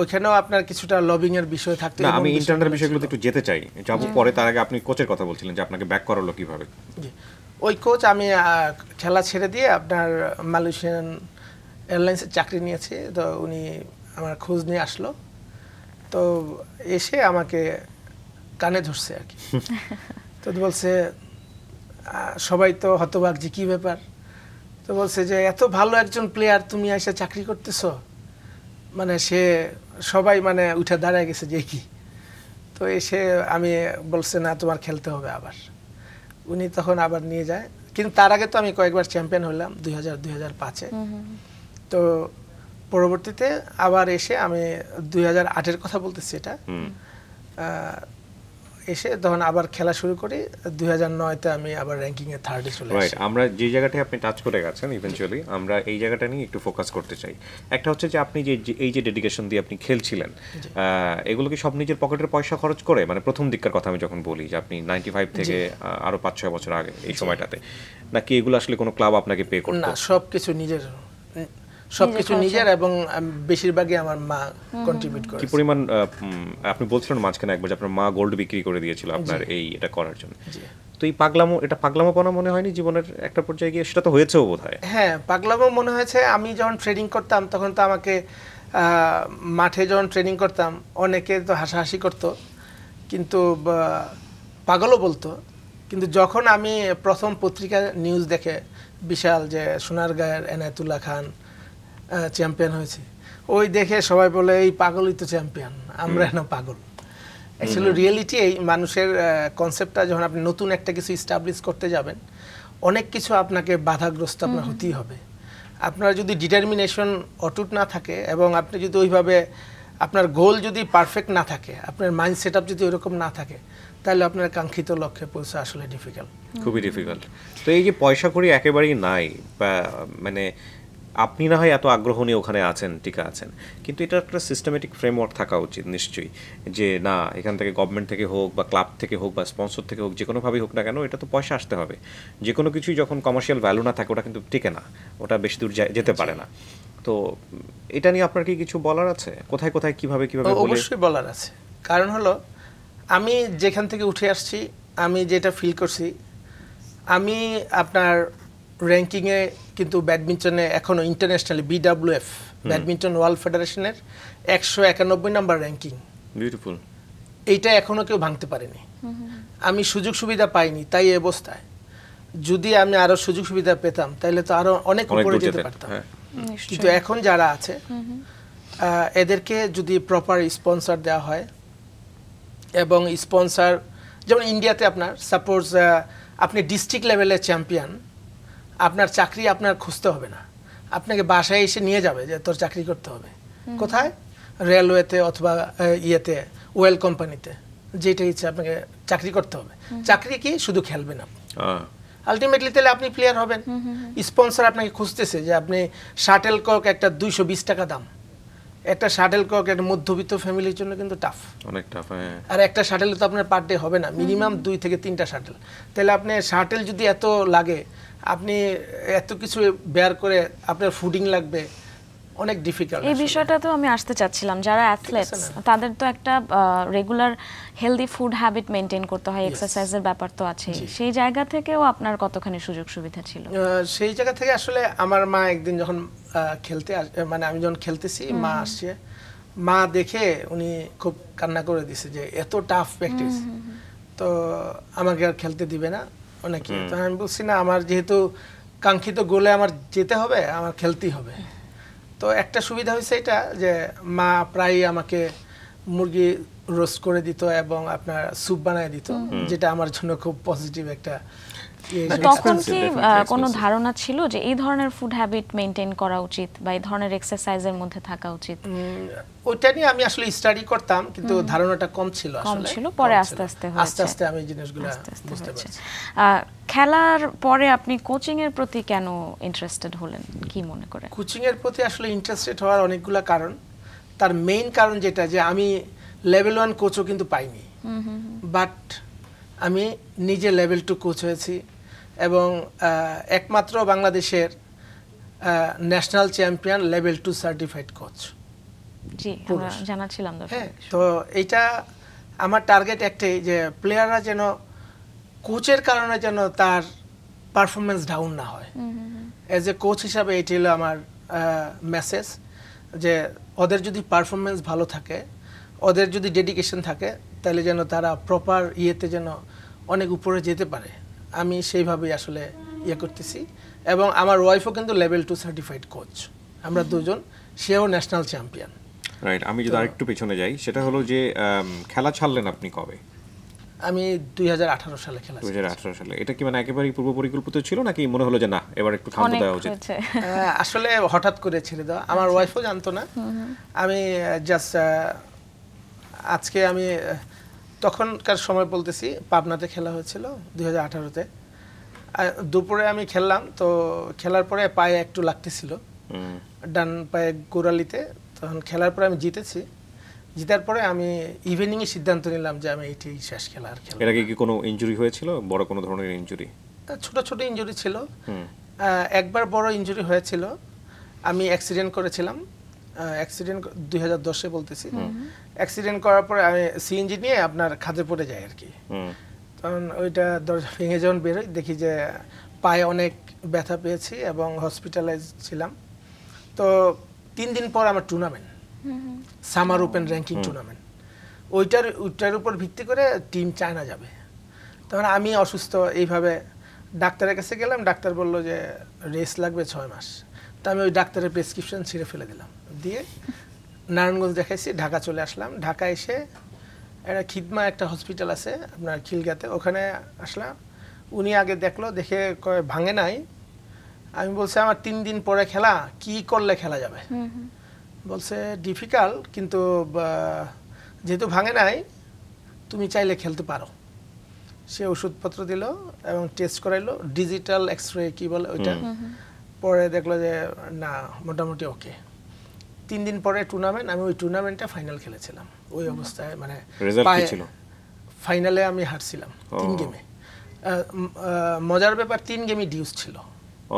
ওইখানেও আপনার কিছুটা লবিং এর বিষয় থাকতে না আমি ইন্টারনাল বিষয়গুলোতে একটু যেতে চাই যাব পরে তার আগে আপনি কোচের কথা বলছিলেন যে আপনাকে ব্যাক করালো কিভাবে জি ওই কোচ আমি খেলা ছেড়ে দিয়ে আপনার মালয়েশিয়ান এয়ারলাইন্সে চাকরি নিয়েছে তো উনি আমার খোঁজ নিয়ে আসলো তো এসে আমাকে কানে ধরছে আর কি তো বলছে সবাই তো হতবাক যে কী ব্যাপার तो बोलते जो यह तो भालो एक जोन प्लेयर तुम यहाँ से चाकरी करते सो माने शे शोभाई माने उठा दारा के सजेगी तो ये शे आमी बोलते ना तुम्हार खेलते होगे आवार उन्हीं तो होना आवार नहीं जाए किन तारा के तो आमी को एक बार चैंपियन होल्ला 2000-2005 तो परोबर्ती ते आवार ये शे आमी 2008 को था बोलते सेटा ऐसे दोहन आबार खेला शुरू कोडी 2009 इतने आमी आबार रैंकिंग में थर्ड इस चले राइट आम्रा जी जगह टे आपने टाच करेगा अच्छा नहीं इवेंचुअली आम्रा ये जगह टे नहीं एक टू फोकस करते चाहिए एक टाउचे जो आपने ये जो डेडिकेशन दी आपने खेल चिलन एक लोग के शॉप नीचे पॉकेटर पैसा खर्च करे माने प्रथम दिक्कत कथा में जोखन बोली जब आपने 95 थे के आरो 5-6 बच्चों आगे एक समय टाटे ना कि एक लोग असली कोनो क्लब आपना के पे करते ना शॉप किस सब किचु निज़र एवं बेशिर बाकी हमारे माँ कंट्रीब्यूट करते हैं। कि पुरी मन आपने बोल सकते हैं मार्च के ना एक बार जब अपने माँ गोल्ड बिक्री कर दिया चिला अपना ये इटा कॉलर चुन। तो ये पागलामो पना मने है नहीं जीवन एक टा पड़ जाएगी शिता तो हुए थे वो बोलता है। हैं पागलामो मने है थे आमी जॉन ट्रेडिंग करता हम तখন तो आमाके माठे जॉन ट्रेडिंग करता हम अनेके तो हसाहसी करतो किंतु पागलो बोलतो किंतु जोखन आमी प्रथम पत्रिका न्यूज़ देखे विशाल जे सुनारगार एनायतुल्ला खान चैंपियन हुए थे। वो ही देखे शवाई बोले ये पागल ही तो चैंपियन, हम रहना पागल। एक्चुअली रियलिटी है मानुषेर कॉन्सेप्ट आज जो हम अपने नोटुन एक तरीके से इस्टाब्लिश करते जावें, अनेक किस्म आपना के बाधा ग्रस्त अपना होती होगे। आपना जो दी डिटरमिनेशन अटूट ना थके, एवं आपने जो दो ही भावे আপনার গোল যদি পারফেক্ট না থাকে আপনার মাইন্ড সেটআপ যদি এরকম না থাকে তাহলে আপনার কাঙ্ক্ষিত লক্ষ্যে পৌঁছা আসলে ডিফিকাল্ট খুবই ডিফিকাল্ট তো এই যে পয়সা করি একেবারে নাই মানে আপনি না হয় এত আগ্রহ নিয়ে ওখানে আছেন টিকা আছেন কিন্তু এটা একটা সিস্টেম্যাটিক ফ্রেমওয়ার্ক থাকা উচিত নিশ্চয়ই যে না এখান থেকে গভর্নমেন্ট থেকে হোক বা ক্লাব থেকে হোক বা স্পন্সর থেকে হোক যে কোনো ভাবে হোক না কেন এটা তো পয়সা আসতে হবে যে কোনো কিছু যখন কমার্শিয়াল ভ্যালু না থাকে ওটা কিন্তু টিকে না ওটা বেশি দূর যেতে পারে না तो इतनी आपने की किचु बॉलर आते हैं कोताही कोताही की भावे बोले उसे बॉलर आते हैं कारण हलो आमी जेकन थे के उठे आस्ती आमी जेटा फील करती आमी अपना रैंकिंग है किंतु बैडमिंटन है एकोनो international BWF badminton world federation है 191 नंबर रैंकिंग ब्यूटीफुल इटा एकोनो क्यों भांगते पारे नहीं तो एकों जा रहा आते इधर के जो दी प्रॉपर स्पॉन्सर दिया है एवं स्पॉन्सर जब इंडिया ते अपना सपोज अपने डिस्ट्रिक्ट लेवल के चैंपियन अपना चाकरी अपना खुस्ते होगे ना अपने के भाषा ऐसे नहीं जावे जब तो चाकरी करते होगे कोथा है रेलवे ते अथवा ये ते ओयल कंपनी ते जेटे इच्छा अपने के चाकरी करते होगे चाकरी की शुद्ध खेल भी ना अल्टीमेटली तेरे आपने प्लेयर हो बन स्पॉन्सर आपने खुशते से जब आपने शाटल को एक टा 220 का दाम एक टा शाटल को एक मध्यवित्त फैमिली चुनने किन्तु टफ अनेक टफ है अरे एक टा शाटल तो आपने पार्ट डे हो बना मिनिमम 2 থেকে 3 टा शाटल तेरे आपने शाटल जुदी ऐतो लागे आपने ऐतो किसी बेर करे आपने फूडिंग लग बे অনেক ডিফিকাল্ট এই বিষয়টা তো আমি আসতে চাচ্ছিলাম যারা অ্যাথলেটস তাদের তো একটা regular healthy food habit maintain করতে হয় এক্সারসাইজের ব্যাপার তো আছে সেই জায়গা থেকেও আপনার কতখানি সুযোগ সুবিধা ছিল সেই জায়গা থেকে আসলে আমার মা একদিন যখন খেলতে মানে আমি যখন খেলতেছি মা আসছে মা দেখে উনি খুব কান্না করে দিয়েছে যে এত টাফ প্র্যাকটিস তো আমাকে আর খেলতে দিবে না অনেকে তো আমি বলছি না আমার যেহেতু কাঙ্ক্ষিত গোলে আমার যেতে হবে আমার খেলতেই হবে तो एक टा सुविधा हुई सही था जब माँ प्राय आमाके मुर्गी रोस्ट करे दी तो एवं अपना सूप बनाये दी तो जितना हमारे जनों को पॉजिटिव एक टा तो कौन सी कोनो धारणा चिलो जो इधर नर फूड हैबिट मेंटेन करा उचित बाय इधर नर एक्सरसाइजर मुद्दे था का उचित उतनी आमी असली स्टडी करता हम किंतु धारणा टा कम चिलो आस खेलार पौरे आपने कोचिंग एर प्रति क्या नो इंटरेस्टेड होलन की मोने करे कोचिंग एर प्रति अश्ले इंटरेस्टेड होवार अनेक गुला कारण तार मेन कारण जेटा जे आमी लेवल 1 कोचो किन्तु पाई नहीं बट आमी निजे लेवल 2 कोच हुए थी एवं एकमात्रो बांग्लादेशेर national champion level 2 certified coach जी हमारा जाना चिलाम दो तो इटा हमार टारगेट एक्टे जे प्लेयररा जेनो कोचेर कारण जनो तार परफॉर्मेंस डाउन ना होए। ऐसे कोच हिसाब से इटेला हमार मैसेज जे उधर जो दी परफॉर्मेंस भालो थके, उधर जो दी डेडिकेशन थके, ताले जनो तारा प्रॉपर ये ते जनो अनेक ऊपर जेते पारे। आमी शेव भाभी यासुले ये करती सी, এবং আমার ওয়াইফও কিন্তু লেভেল 2 সার্টিফাইড কোচ, আমরা দুজন, সেও ন্যাশনাল চ্যাম্পিয়ন। রাইট, আমি যদি আরেকটু পেছনে যাই, সেটা হলো যে খেলা ছাড়লেন আপনি কবে? আমি 2018 সালে খেলা। 2018 সালে এটা কি মানে একেবারে পূর্ব পরিকল্পিত ছিল নাকি মনে হলো যে না এবার একটু থাম দেওয়া উচিত? আসলে হঠাৎ করে ছেড়ে দাও, আমার ওয়াইফও জানতো না। আমি জাস্ট আজকে আমি তখনকার সময় বলতেছি, পাবনাতে খেলা হয়েছিল 2018-তে, দুপুরে আমি খেললাম, তো খেলার পরে পায়ে একটু লাগতেছিল, ডান পায়ে গোড়ালিতে, তখন খেলার পরে আমি জিতেছি। জেতার পরে আমি ইভিনিং এ সিদ্ধান্ত নিলাম যে আমি এইটাই শেষ খেলা আর খেলব। এর আগে কি কোনো ইনজুরি হয়েছিল? বড় কোনো ধরনের ইনজুরি? ছোট ছোট ইনজুরি ছিল। একবার বড় ইনজুরি হয়েছিল, আমি অ্যাক্সিডেন্ট করেছিলাম, অ্যাক্সিডেন্ট 2010-এ বলতেছি। অ্যাক্সিডেন্ট করার পরে আমি সিএনজি নিয়ে আপনার খাদে পড়ে যাই আর কি, তখন ওইটা দরজা ভেঙে যখন বেরোই দেখি যে পায়ে অনেক ব্যথা পেয়েছি এবং হসপিটালাইজ ছিলাম। তো 3 দিন পর আমার tournament, summer open ranking tournament, ওইটার উপর ভিত্তি করে টিম চায়না যাবে। তখন আমি অসুস্থ, এইভাবে ডাক্তারের কাছে গেলাম, ডাক্তার বললো যে রেস্ট লাগবে 6 মাস। তো আমি ওই ডাক্তারের প্রেসক্রিপশন ছিঁড়ে ফেলে দিলাম, দিয়ে নারায়ণগঞ্জ দেখাইছি, ঢাকা চলে আসলাম। ঢাকা এসে একটা খিদমা একটা হসপিটাল আছে আপনার খিলগাঁতে, ওখানে আসলাম। উনি আগে দেখলো, দেখে কয় ভাঙে নাই। আমি বলছি আমার 3 দিন পরে খেলা, কি করলে খেলা যাবে? বলছে ডিফিকাল্ট, কিন্তু যেহেতু ভাঙে নাই তুমি চাইলে খেলতে পারো। সে ওষুধপত্র দিল এবং টেস্ট করাইলো, ডিজিটাল এক্স রে কী বলে ওইটা, পরে দেখলো যে না মোটামুটি ওকে। 3 দিন পরে টুর্নামেন্ট, আমি ওই টুর্নামেন্টটা ফাইনাল খেলেছিলাম। ওই অবস্থায় মানে ফাইনালে আমি হারছিলাম 3 গেমে। মজার ব্যাপার, 3 গেমই ডিউস ছিল।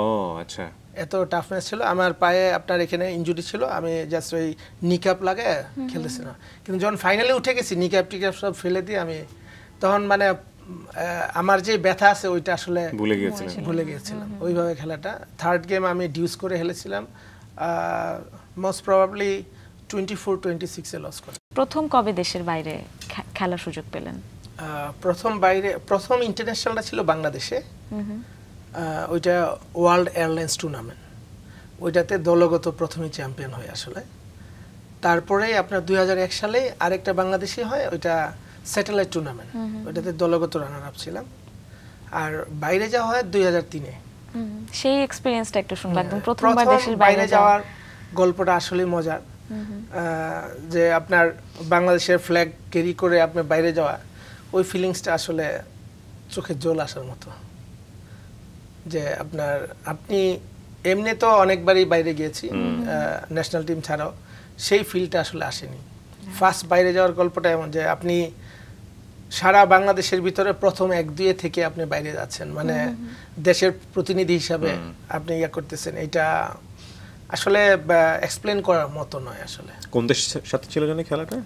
ও আচ্ছা, এত টাফনেস ছিল। আমার পায়ে আপনার এখানে ইনজুরি ছিল, আমি জাস্ট ওই নিকাপ লাগে খেলতেছি না, কিন্তু যখন ফাইনালে উঠে গেছি নিকাপ টিকাপ সব ফেলে দিয়ে আমি তখন মানে আমার যে ব্যথা আছে ওইটা আসলে ভুলে গিয়েছিলাম ওইভাবে খেলাটা। 3rd গেম আমি ডিউস করে খেলেছিলাম, মোস্ট প্রবাবলি 24-26-এ লস করে। প্রথম কবে দেশের বাইরে খেলার সুযোগ পেলেন? প্রথম ইন্টারন্যাশনালটা ছিল বাংলাদেশে, ওইটা ওয়ার্ল্ড এয়ারলাইন্স টুর্নামেন্ট, ওইটাতে দলগত প্রথমে চ্যাম্পিয়ন হয় আসলে। তারপরে আপনার 2001 সালে আরেকটা বাংলাদেশি হয়, ওইটা স্যাটেলাইট টুর্নামেন্ট, ওইটাতে দলগত রানার আপ ছিলাম। আর বাইরে যাওয়া হয় 2003-এ। সেই এক্সপেরিয়েন্সটা একটু শুনলাম, প্রথমবার দেশের বাইরে যাওয়ার গল্পটা আসলে মজার। যে আপনার বাংলাদেশের ফ্ল্যাগ ক্যারি করে আপনি বাইরে যাওয়া, ওই ফিলিংসটা আসলে চোখে জল আসার মতো। যে আপনার আপনি এমনি তো অনেকবারই বাইরে গিয়েছি ন্যাশনাল টিম ছাড়াও, সেই ফিলটা আসলে আসেনি। ফার্স্ট বাইরে যাওয়ার গল্পটা এমন যে আপনি সারা বাংলাদেশের ভিতরে প্রথম 1-2 থেকে আপনি বাইরে যাচ্ছেন, মানে দেশের প্রতিনিধি হিসাবে আপনি ইয়া করতেছেন, এটা আসলে এক্সপ্লেন করার মতো নয় আসলে। কোন দেশের সাথে ছিল জানি খেলাটা?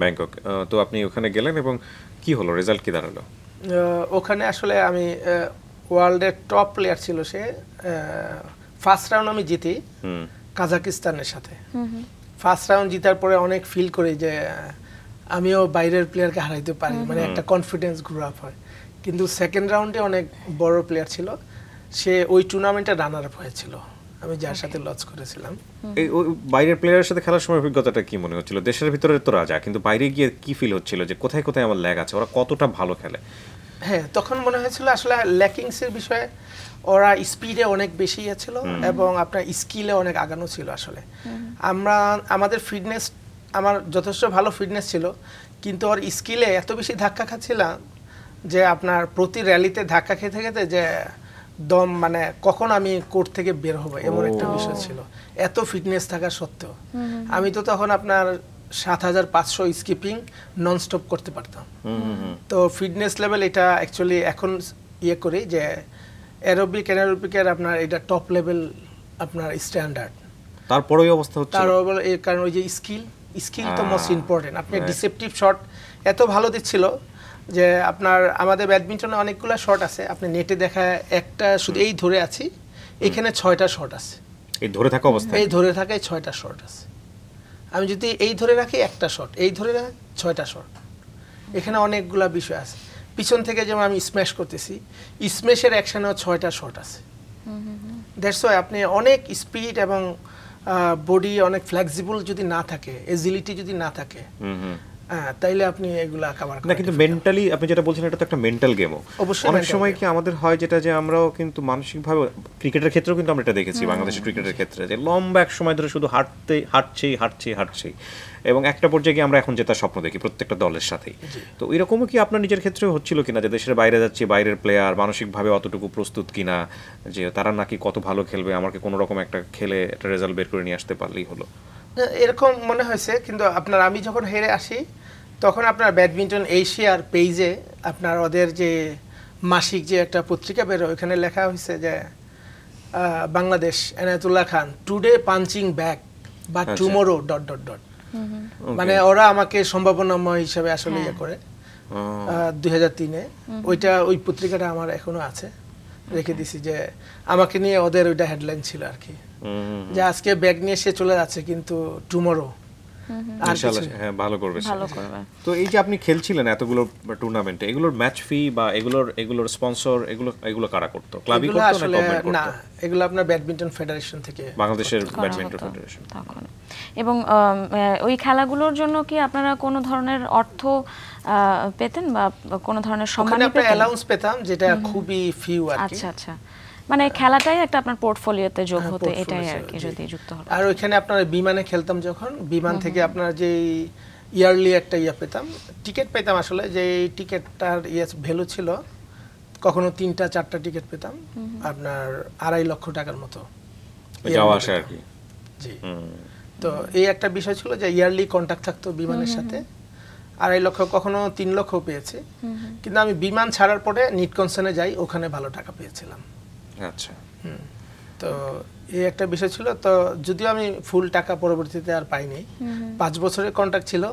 ব্যাংকক। তো আপনি ওখানে গেলেন এবং কি হলো, রেজাল্ট কি দাঁড়ালো ওখানে? আসলে আমি ওয়ার্ল্ডের টপ প্লেয়ার ছিল সে। ফার্স্ট রাউন্ড আমি জিতি কাজাকিস্তানের সাথে। ফার্স্ট রাউন্ড জিতার পরে অনেক ফিল করি যে আমিও বাইরের প্লেয়ারকে হারাইতে পারি, মানে একটা কনফিডেন্স গ্রো আপ হয়। কিন্তু সেকেন্ড রাউন্ডে অনেক বড় প্লেয়ার ছিল সে, ওই টুর্নামেন্টে রানার আপ হয়েছিল, আমি যার সাথে লস করেছিলাম। এই বাইরের প্লেয়ারের সাথে খেলার সময় অভিজ্ঞতাটা কি মনে হচ্ছিল? দেশের ভিতরে তো রাজা, কিন্তু বাইরে গিয়ে কি ফিল হচ্ছিল যে কোথায় কোথায় আমার ল্যাগ আছে, ওরা কতটা ভালো খেলে? হ্যাঁ, তখন মনে হয়েছিল আসলে ল্যাকিংসের বিষয়ে, ওরা স্পিডে অনেক বেশি ছিল এবং আপনার স্কিলে অনেক আগানো ছিল আসলে। আমাদের ফিটনেস, আমার যথেষ্ট ভালো ফিটনেস ছিল, কিন্তু ওর স্কিলে এত বেশি ধাক্কা খাচ্ছিলাম যে আপনার প্রতি র্যালিতে ধাক্কা খেতে খেতে যে দম, মানে কখন আমি কোর্ট থেকে বের হবো এমন একটা বিষয় ছিল। এত ফিটনেস থাকা সত্ত্বেও আমি তো তখন আপনার 7500 স্কিপিং ননস্টপ করতে পারতাম। তো ফিটনেস লেভেল এটা অ্যাকচুয়ালি এখন ইয়ে করি যে অ্যারোবিক অ্যানারোবিকের আপনার এটা টপ লেভেল আপনার স্ট্যান্ডার্ড। তারপরে ওই অবস্থা হচ্ছে, তারপর এই কারণ ওই যে স্কিল তো মোস্ট ইম্পর্টেন্ট। আপনি ডিসেপটিভ শট এত ভালো দিচ্ছিল যে আপনার আমাদের ব্যাডমিন্টনে অনেকগুলো শট আছে, আপনি নেটে দেখা একটা শুধু এই ধরে আছি, এখানে 6টা শট আছে, এই ধরে থাকা অবস্থায়, এই ধরে থাকায় 6টা শট আছে। আমি যদি এই ধরে রাখি একটা শট, এই ধরে রাখি 6টা শট, এখানে অনেকগুলা বিষয় আছে। পিছন থেকে যেমন আমি স্ম্যাশ করতেছি, স্ম্যাশের অ্যাকশানেও 6টা শট আছে। दैट्स वाई आपने अनेक स्पीड एवं बॉडी अनेक फ्लेक्सिबल जो ना थाके एजिलिटी जो ना थाके তাইলে আপনি এগুলা কভার না। কিন্তু মেন্টালি আপনি যেটা বলছিলেন এটা তো একটা মেন্টাল গেমও অনেক সময় কি আমাদের হয় যেটা যে আমরাও কিন্তু মানসিক ভাবে ক্রিকেটের ক্ষেত্রেও কিন্তু আমরা এটা দেখেছি বাংলাদেশের ক্রিকেটের ক্ষেত্রে যে লম্বা এক সময় ধরে শুধু হাঁটছি এবং একটা পর্যায়ে গিয়ে আমরা এখন যেটা স্বপ্ন দেখি প্রত্যেকটা দলের সাথেই তো এরকমও কি আপনার নিজের ক্ষেত্রেও হচ্ছিল কিনা যে দেশের বাইরে যাচ্ছে বাইরের প্লেয়ার মানসিক ভাবে অতটুকু প্রস্তুত কিনা যে তারা নাকি কত ভালো খেলবে আমাকে কোনো রকম একটা খেলে একটা রেজাল্ট বের করে নিয়ে আসতে পারলেই হলো এরকম মনে হয়েছে কিন্তু আপনার আমি যখন হেরে আসি তখন আপনার ব্যাডমিন্টন এশিয়ার পেজে আপনার ওদের যে মাসিক যে একটা পত্রিকা বেরোয় ওখানে লেখা হয়েছে যে Bangladesh Enayetullah Khan today punching back বা টুমোরো ডট ডট ডট মানে ওরা আমাকে সম্ভাবনাময় হিসাবে আসলে ইয়ে করে 2003-এ ওইটা ওই পত্রিকাটা আমার এখনো আছে রেখে দিছি যে আমাকে নিয়ে ওদের ওইটা হেডলাইন ছিল আর কি যে আজকে ব্যাগ নিয়ে সে চলে যাচ্ছে কিন্তু টুমোরো মানে খেলাটাই একটা আপনার পোর্টফোলিওতে যোগ হতে এটাই আর কি যদি যুক্ত হলো আর ওখানে আপনারা বিমানে খেলতাম যখন বিমান থেকে আপনারা যে ইয়ারলি একটা ইয়া পেতাম টিকিট পেতাম আসলে যে টিকিটটার ইয়েস ভ্যালু ছিল কখনো 3-4টা টিকিট পেতাম আপনার 2.5 লক্ষ টাকার মতো যাওয়া আসা আর কি জি তো এই একটা বিষয় ছিল যে ইয়ারলি কন্ট্যাক্ট থাকতো বিমানের সাথে 2.5 লক্ষ কখনো 3 লক্ষ পেয়েছে কিন্তু আমি বিমান ছাড়ার পরে নিট কনসার্নে যাই ওখানে ভালো টাকা পেয়েছিলাম আচ্ছা তো এই একটা বিষয় ছিল তো যদিও আমি ফুল টাকা পরবর্তীতে আর পাইনি 5 বছরের কন্ট্রাক্ট ছিল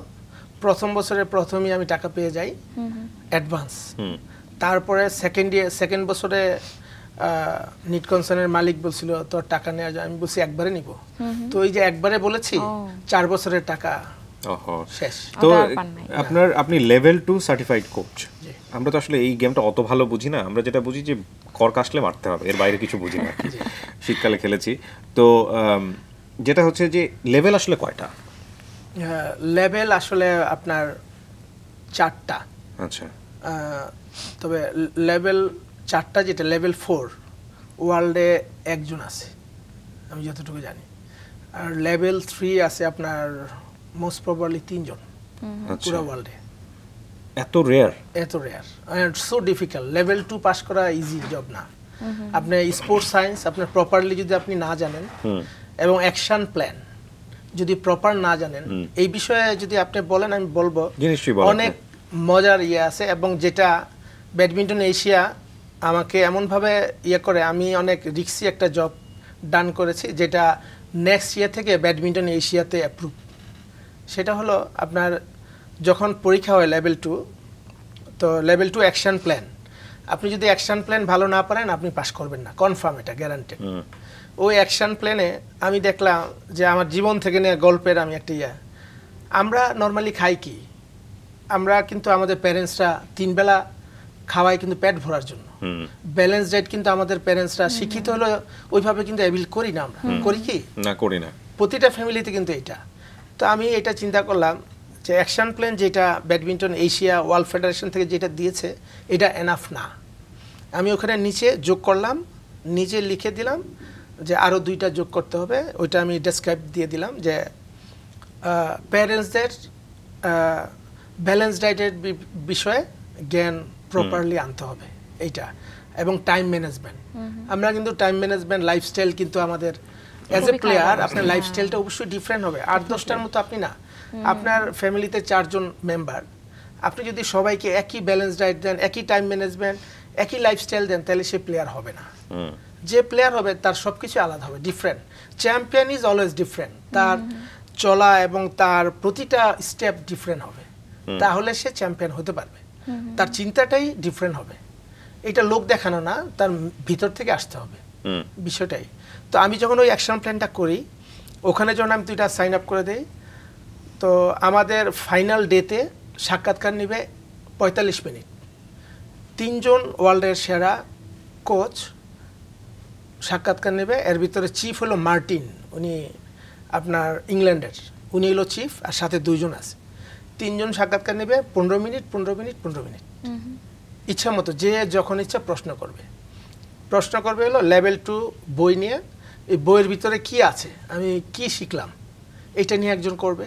প্রথম বছরে প্রথমেই আমি টাকা পেয়ে যাই অ্যাডভান্স তারপরে সেকেন্ড বছরে নিট কনসার্নের মালিক বলছিল তো টাকা নেওয়া যায় আমি বলছি একবারে নিব তো এই যে একবারে বলেছি 4 বছরের টাকা ওহো শেষ তো আপনার আপনি লেভেল 2 সার্টিফাইড কোচ আমরা তো আসলে এই গেমটা অত ভালো বুঝি না আমরা যেটা বুঝি যে কর কাশলে মারতে হবে এর বাইরে কিছু বুঝি না শীতকালে খেলেছি তো যেটা হচ্ছে যে লেভেল আসলে কয়টা লেভেল আসলে আপনার 4টা আচ্ছা তবে লেভেল 4টা যেটা লেভেল 4 ওয়ার্ল্ডে একজন আছে আমি যতটুকু জানি আর লেভেল 3 আছে আপনার মোস্ট প্রবাবলি 3 জন পুরো ওয়ার্ল্ডে এত rare and so difficult level 2 pass করা ইজি জব না আপনি স্পোর্টস সায়েন্স আপনি প্রপারলি যদি আপনি না জানেন এবং অ্যাকশন প্ল্যান যদি প্রপার না জানেন এই বিষয়ে যদি আপনি বলেন আমি বলবো অনেক মজার ইয়ে আছে এবং যেটা ব্যাডমিন্টন এশিয়া আমাকে এমনভাবে ইয়ে করে আমি অনেক রিক্সি একটা জব ডান করেছি যেটা নেক্সট ইয়ার থেকে ব্যাডমিন্টন এশিয়াতে অ্যাপ্রুভ সেটা হলো আপনার যখন পরীক্ষা হয় লেভেল 2 তো লেভেল 2 অ্যাকশন প্ল্যান আপনি যদি অ্যাকশন প্ল্যান ভালো না পারেন আপনি পাস করবেন না কনফার্ম এটা গ্যারান্টেড ওই অ্যাকশন প্ল্যানে আমি দেখলাম যে আমার জীবন থেকে নিয়ে গল্পের আমি একটা ইয়া আমরা নর্মালি খাই কি আমরা কিন্তু আমাদের প্যারেন্টসরা 3 বেলা খাওয়াই কিন্তু পেট ভরার জন্য ব্যালেন্স ডায়েট কিন্তু আমাদের প্যারেন্টসরা শিক্ষিত হলো ওইভাবে কিন্তু এবিল করি না আমরা করি কি না করি না প্রতিটা ফ্যামিলিতে কিন্তু এটা তো আমি এটা চিন্তা করলাম যে অ্যাকশন প্ল্যান যেটা ব্যাডমিন্টন এশিয়া ওয়ার্ল্ড ফেডারেশন থেকে যেটা দিয়েছে এটা এনাফ না আমি ওখানে নিচে যোগ করলাম নিজে লিখে দিলাম যে আরও 2টা যোগ করতে হবে ওইটা আমি ডেসক্রাইব দিয়ে দিলাম যে প্যারেন্টসদের ব্যালেন্স ডায়েটের বিষয়ে জ্ঞান প্রপারলি আনতে হবে এইটা এবং টাইম ম্যানেজমেন্ট আমরা কিন্তু টাইম ম্যানেজমেন্ট লাইফস্টাইল কিন্তু আমাদের অ্যাজ এ প্লেয়ার আপনার লাইফস্টাইলটা অবশ্যই ডিফারেন্ট হবে 8-10টার মতো আপনি না আপনার ফ্যামিলিতে 4 জন মেম্বার আপনি যদি সবাইকে একই ব্যালেন্স ডায়েট দেন একই টাইম ম্যানেজমেন্ট একই লাইফস্টাইল দেন তাহলে সে প্লেয়ার হবে না যে প্লেয়ার হবে তার সব কিছু আলাদা হবে different champion is always different তার চলা এবং তার প্রতিটা স্টেপ ডিফারেন্ট হবে তাহলে সে চ্যাম্পিয়ন হতে পারবে তার চিন্তাটাই ডিফারেন্ট হবে এটা লোক দেখানো না তার ভিতর থেকে আসতে হবে বিষয়টাই তো আমি যখন ওই অ্যাকশন প্ল্যানটা করি ওখানে যখন আমি 2টা সাইন আপ করে দেই তো আমাদের ফাইনাল ডেতে সাক্ষাৎকার নেবে 45 মিনিট 3 জন ওয়ার্ল্ডের সেরা কোচ সাক্ষাৎকার নেবে এর ভিতরে চিফ হলো মার্টিন উনি আপনার ইংল্যান্ডের উনি হলো চিফ আর সাথে দুইজন আছে তিনজন সাক্ষাৎকার নেবে 15 মিনিট 15 মিনিট 15 মিনিট ইচ্ছা মতো যে যখন ইচ্ছা প্রশ্ন করবে হলো লেভেল 2 বই নিয়ে এই বইয়ের ভিতরে কি আছে আমি কি শিখলাম এটা নিয়ে একজন করবে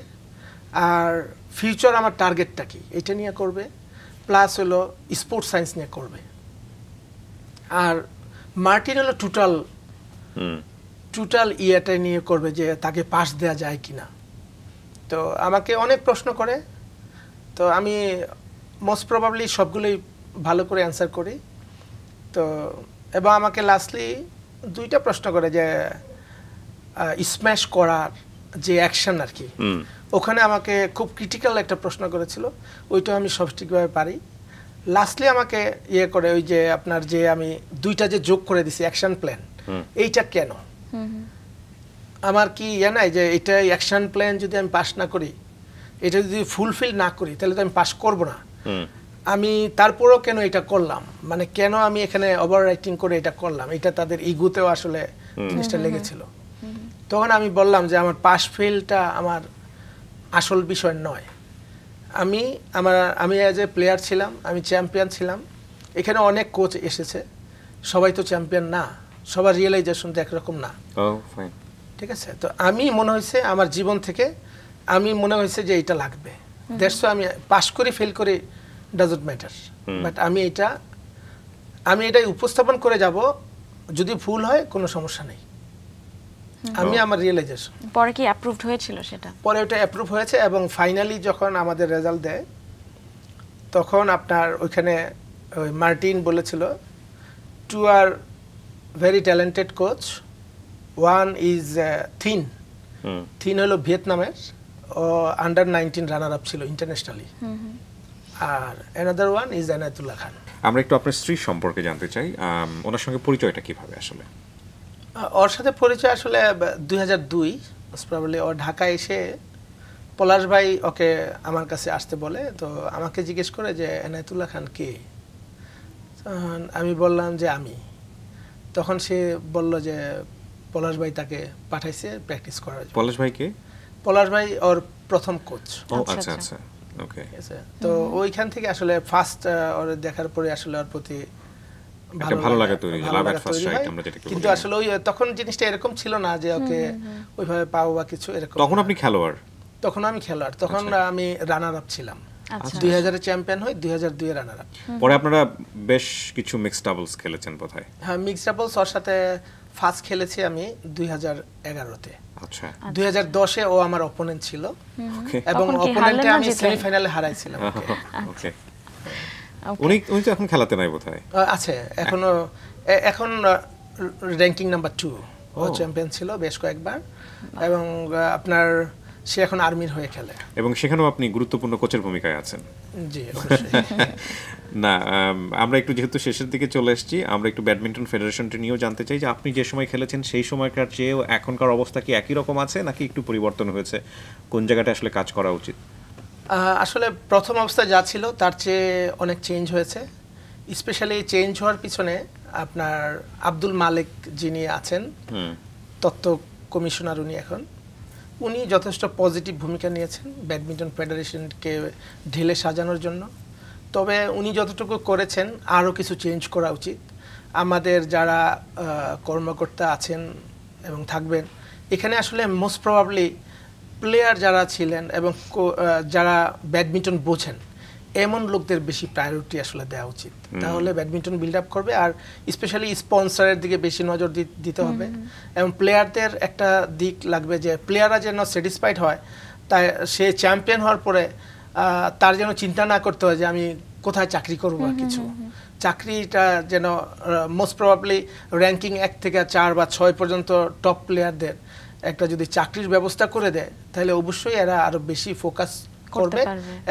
আর ফিউচার আমার টার্গেটটা কি এটা নিয়ে করবে প্লাস হলো স্পোর্টস সায়েন্স নিয়ে করবে আর মার্টিন হলো টোটাল ইয়াটা নিয়ে করবে যে তাকে পাস দেয়া যায় কিনা তো আমাকে অনেক প্রশ্ন করে তো আমি মোস্ট প্রবাবলি সবগুলোই ভালো করে অ্যানসার করি তো এবং আমাকে লাস্টলি দুইটা প্রশ্ন করে যে স্ম্যাশ করার যে অ্যাকশন আর কি ওখানে আমাকে খুব ক্রিটিক্যাল একটা প্রশ্ন করেছিল ওইটা আমি সঠিকভাবে পারি লাস্টলি আমাকে ইয়ে করে ওই যে আপনার যে আমি দুইটা যে যোগ করে দিছি অ্যাকশন প্ল্যান এইটা কেন আমার কি ইয়ে নাই যে এটা অ্যাকশন প্ল্যান যদি আমি পাস না করি এটা যদি ফুলফিল না করি তাহলে তো আমি পাস করব না আমি তারপরেও কেন এটা করলাম মানে কেন আমি এখানে ওভার রাইটিং করে এটা করলাম এটা তাদের ইগুতেও আসলে জিনিসটা লেগেছিল তখন আমি বললাম যে আমার পাস ফেলটা আমার আসল বিষয় নয় আমি আমি অ্যাজ এ প্লেয়ার ছিলাম আমি চ্যাম্পিয়ন ছিলাম এখানে অনেক কোচ এসেছে সবাই তো চ্যাম্পিয়ন না সবার রিয়েলাইজেশন তো একরকম না ঠিক আছে তো আমি মনে হয়েছে আমার জীবন থেকে আমি মনে হয়েছে যে এটা লাগবে দ্যাটস ওয়াই আমি পাস করি ফেল করি ডাজন্ট ম্যাটার বাট আমি এটাই উপস্থাপন করে যাব যদি ভুল হয় কোনো সমস্যা নেই আমি আমার রিয়েলাইজেশন পরে কি অ্যাপ্রুভড হয়েছিল সেটা পরে ওটা অ্যাপ্রুভ হয়েছে এবং ফাইনালি যখন আমাদের রেজাল্ট দেয় তখন আপনার ওইখানে ওই মার্টিন বলেছিল two R very talented coach one is থিন হলো ভিয়েতনামের ও আন্ডার 19 রানার আপ ছিল ইন্টারন্যাশনালি আর another one is Enayetullah Khan আমরা একটু আপনার স্ত্রী সম্পর্কে জানতে চাই ওনার সঙ্গে পরিচয়টা কিভাবে আসলে ওর সাথে পরিচয় আসলে 2002 প্রবাবলি ও ঢাকা এসে পলাশ ভাই ওকে আমার কাছে আসতে বলে তো আমাকে জিজ্ঞেস করে যে এনায়েতুল্লাহ খান কে আমি বললাম যে আমি তখন সে বলল যে পলাশ ভাই তাকে পাঠাইছে প্র্যাকটিস করার জন্য পলাশ ভাই কে পলাশ ভাই ওর প্রথম কোচ আচ্ছা আচ্ছা ওকে তো ওইখান থেকে আসলে ফার্স্ট ওর দেখার পরে আসলে ওর প্রতি একটা ভালো লাগে তৈরি লাভ এট ফার্স্ট সাইট আমরা যেটা কিন্তু আসলে ওই তখন জিনিসটা এরকম ছিল না যে ওকে ওইভাবে পাওয়া বা কিছু এরকম তখন আপনি খেলোয়াড় তখন আমি খেলোয়াড় তখন আমি রানার আপ ছিলাম 2000 এ চ্যাম্পিয়ন হই 2002 এ রানার আপ পরে আপনারা বেশ কিছু মিক্সড ডাবলস খেলেছেন বোধহয় হ্যাঁ মিক্সড ডাবলস ওর সাথে ফার্স্ট খেলেছি আমি 2011 তে আচ্ছা 2010 এ ও আমার অপোনেন্ট ছিল ওকে এবং অপোনেন্টকে আমি সেমিফাইনালে হারাইছিলাম ওকে উনি তো এখন খেলাতে নাই বোধহয় আচ্ছা এখন র‍্যাঙ্কিং নাম্বার 2 ও চ্যাম্পিয়ন ছিল বেশ কয়েকবার এবং আপনার সে এখন আর্মির হয়ে খেলে এবং সেখানেও আপনি গুরুত্বপূর্ণ কোচের ভূমিকায় আছেন জি অবশ্যই না আমরা একটু যেহেতু শেষের দিকে চলে এসেছি আমরা একটু ব্যাডমিন্টন ফেডারেশনটা নিয়েও জানতে চাই যে আপনি যে সময় খেলেছেন সেই সময়কার চেয়েও এখনকার অবস্থা কি একই রকম আছে নাকি একটু পরিবর্তন হয়েছে কোন জায়গাটা আসলে কাজ করা উচিত আসলে প্রথম অবস্থা যা ছিল তার চেয়ে অনেক চেঞ্জ হয়েছে স্পেশালি চেঞ্জ হওয়ার পিছনে আপনার আব্দুল মালিক যিনি আছেন তত্ত্ব কমিশনার উনি এখন উনি যথেষ্ট পজিটিভ ভূমিকা নিয়েছেন ব্যাডমিন্টন ফেডারেশনকে ঢেলে সাজানোর জন্য তবে উনি যতটুকু করেছেন আরও কিছু চেঞ্জ করা উচিত আমাদের যারা কর্মকর্তা আছেন এবং থাকবেন এখানে আসলে মোস্ট প্রবাবলি প্লেয়ার যারা ছিলেন এবং যারা ব্যাডমিন্টন বোঝেন এমন লোকদের বেশি প্রায়োরিটি আসলে দেওয়া উচিত তাহলে ব্যাডমিন্টন বিল্ড আপ করবে আর স্পেশালি স্পন্সরের দিকে বেশি নজর দিতে হবে এবং প্লেয়ারদের একটা দিক লাগবে যে প্লেয়াররা যেন স্যাটিসফাইড হয় তাই সে চ্যাম্পিয়ন হওয়ার পরে তার যেন চিন্তা না করতে হয় যে আমি কোথায় চাকরি করব বা কিছু চাকরিটা যেন মোস্ট প্রবাবলি র্যাঙ্কিং 1 থেকে 4 বা 6 পর্যন্ত টপ প্লেয়ারদের একটা যদি চাকরির ব্যবস্থা করে দেয় তাহলে অবশ্যই এরা আরো বেশি ফোকাস করবে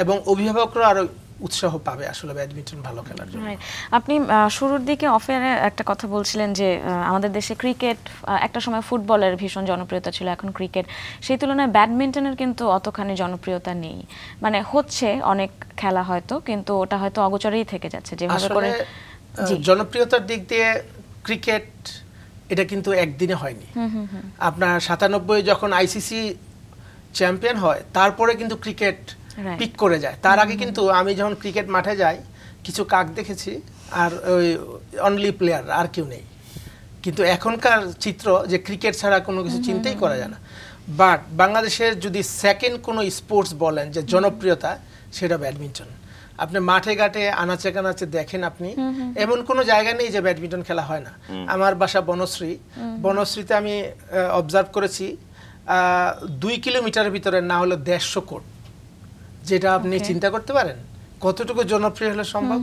এবং অভিভাবকরা আরো উৎসাহ পাবে আসলে ব্যাডমিন্টন ভালো খেলার জন্য আপনি শুরুর দিকে অফেয়ারে একটা কথা বলছিলেন যে আমাদের দেশে ক্রিকেট একটা সময় ফুটবলের ভীষণ জনপ্রিয়তা ছিল এখন ক্রিকেট সেই তুলনায় ব্যাডমিন্টনের কিন্তু অতখানি জনপ্রিয়তা নেই মানে হচ্ছে অনেক খেলা হয়তো কিন্তু ওটা হয়তো অগোচরেই থেকে যাচ্ছে যেভাবে করে জনপ্রিয়তার দিক দিয়ে ক্রিকেট এটা কিন্তু একদিনে হয়নি। আপনার ৯৭ যখন আইসিসি চ্যাম্পিয়ন হয় তারপরে কিন্তু ক্রিকেট পিক করে যায়। তার আগে কিন্তু আমি যখন ক্রিকেট মাঠে যাই কিছু কাক দেখেছি, আর ওই অনলি প্লেয়ার, আর কেউ নেই। কিন্তু এখনকার চিত্র যে ক্রিকেট ছাড়া কোনো কিছু চিন্তাই করা যায় না। বাট বাংলাদেশের যদি সেকেন্ড কোনো স্পোর্টস বলেন যে জনপ্রিয়তা, সেটা ব্যাডমিন্টন। আপনি মাঠে ঘাটে আনাচে কানাচে দেখেন, আপনি এমন কোনো জায়গা নেই যে ব্যাডমিন্টন খেলা হয় না। আমার বাসা বনশ্রী, বনশ্রীতে আমি অবজার্ভ করেছি 2 কিলোমিটারের ভিতরে না হলে 150 কোর্ট, যেটা আপনি চিন্তা করতে পারেন কতটুকু জনপ্রিয় হলে সম্ভব।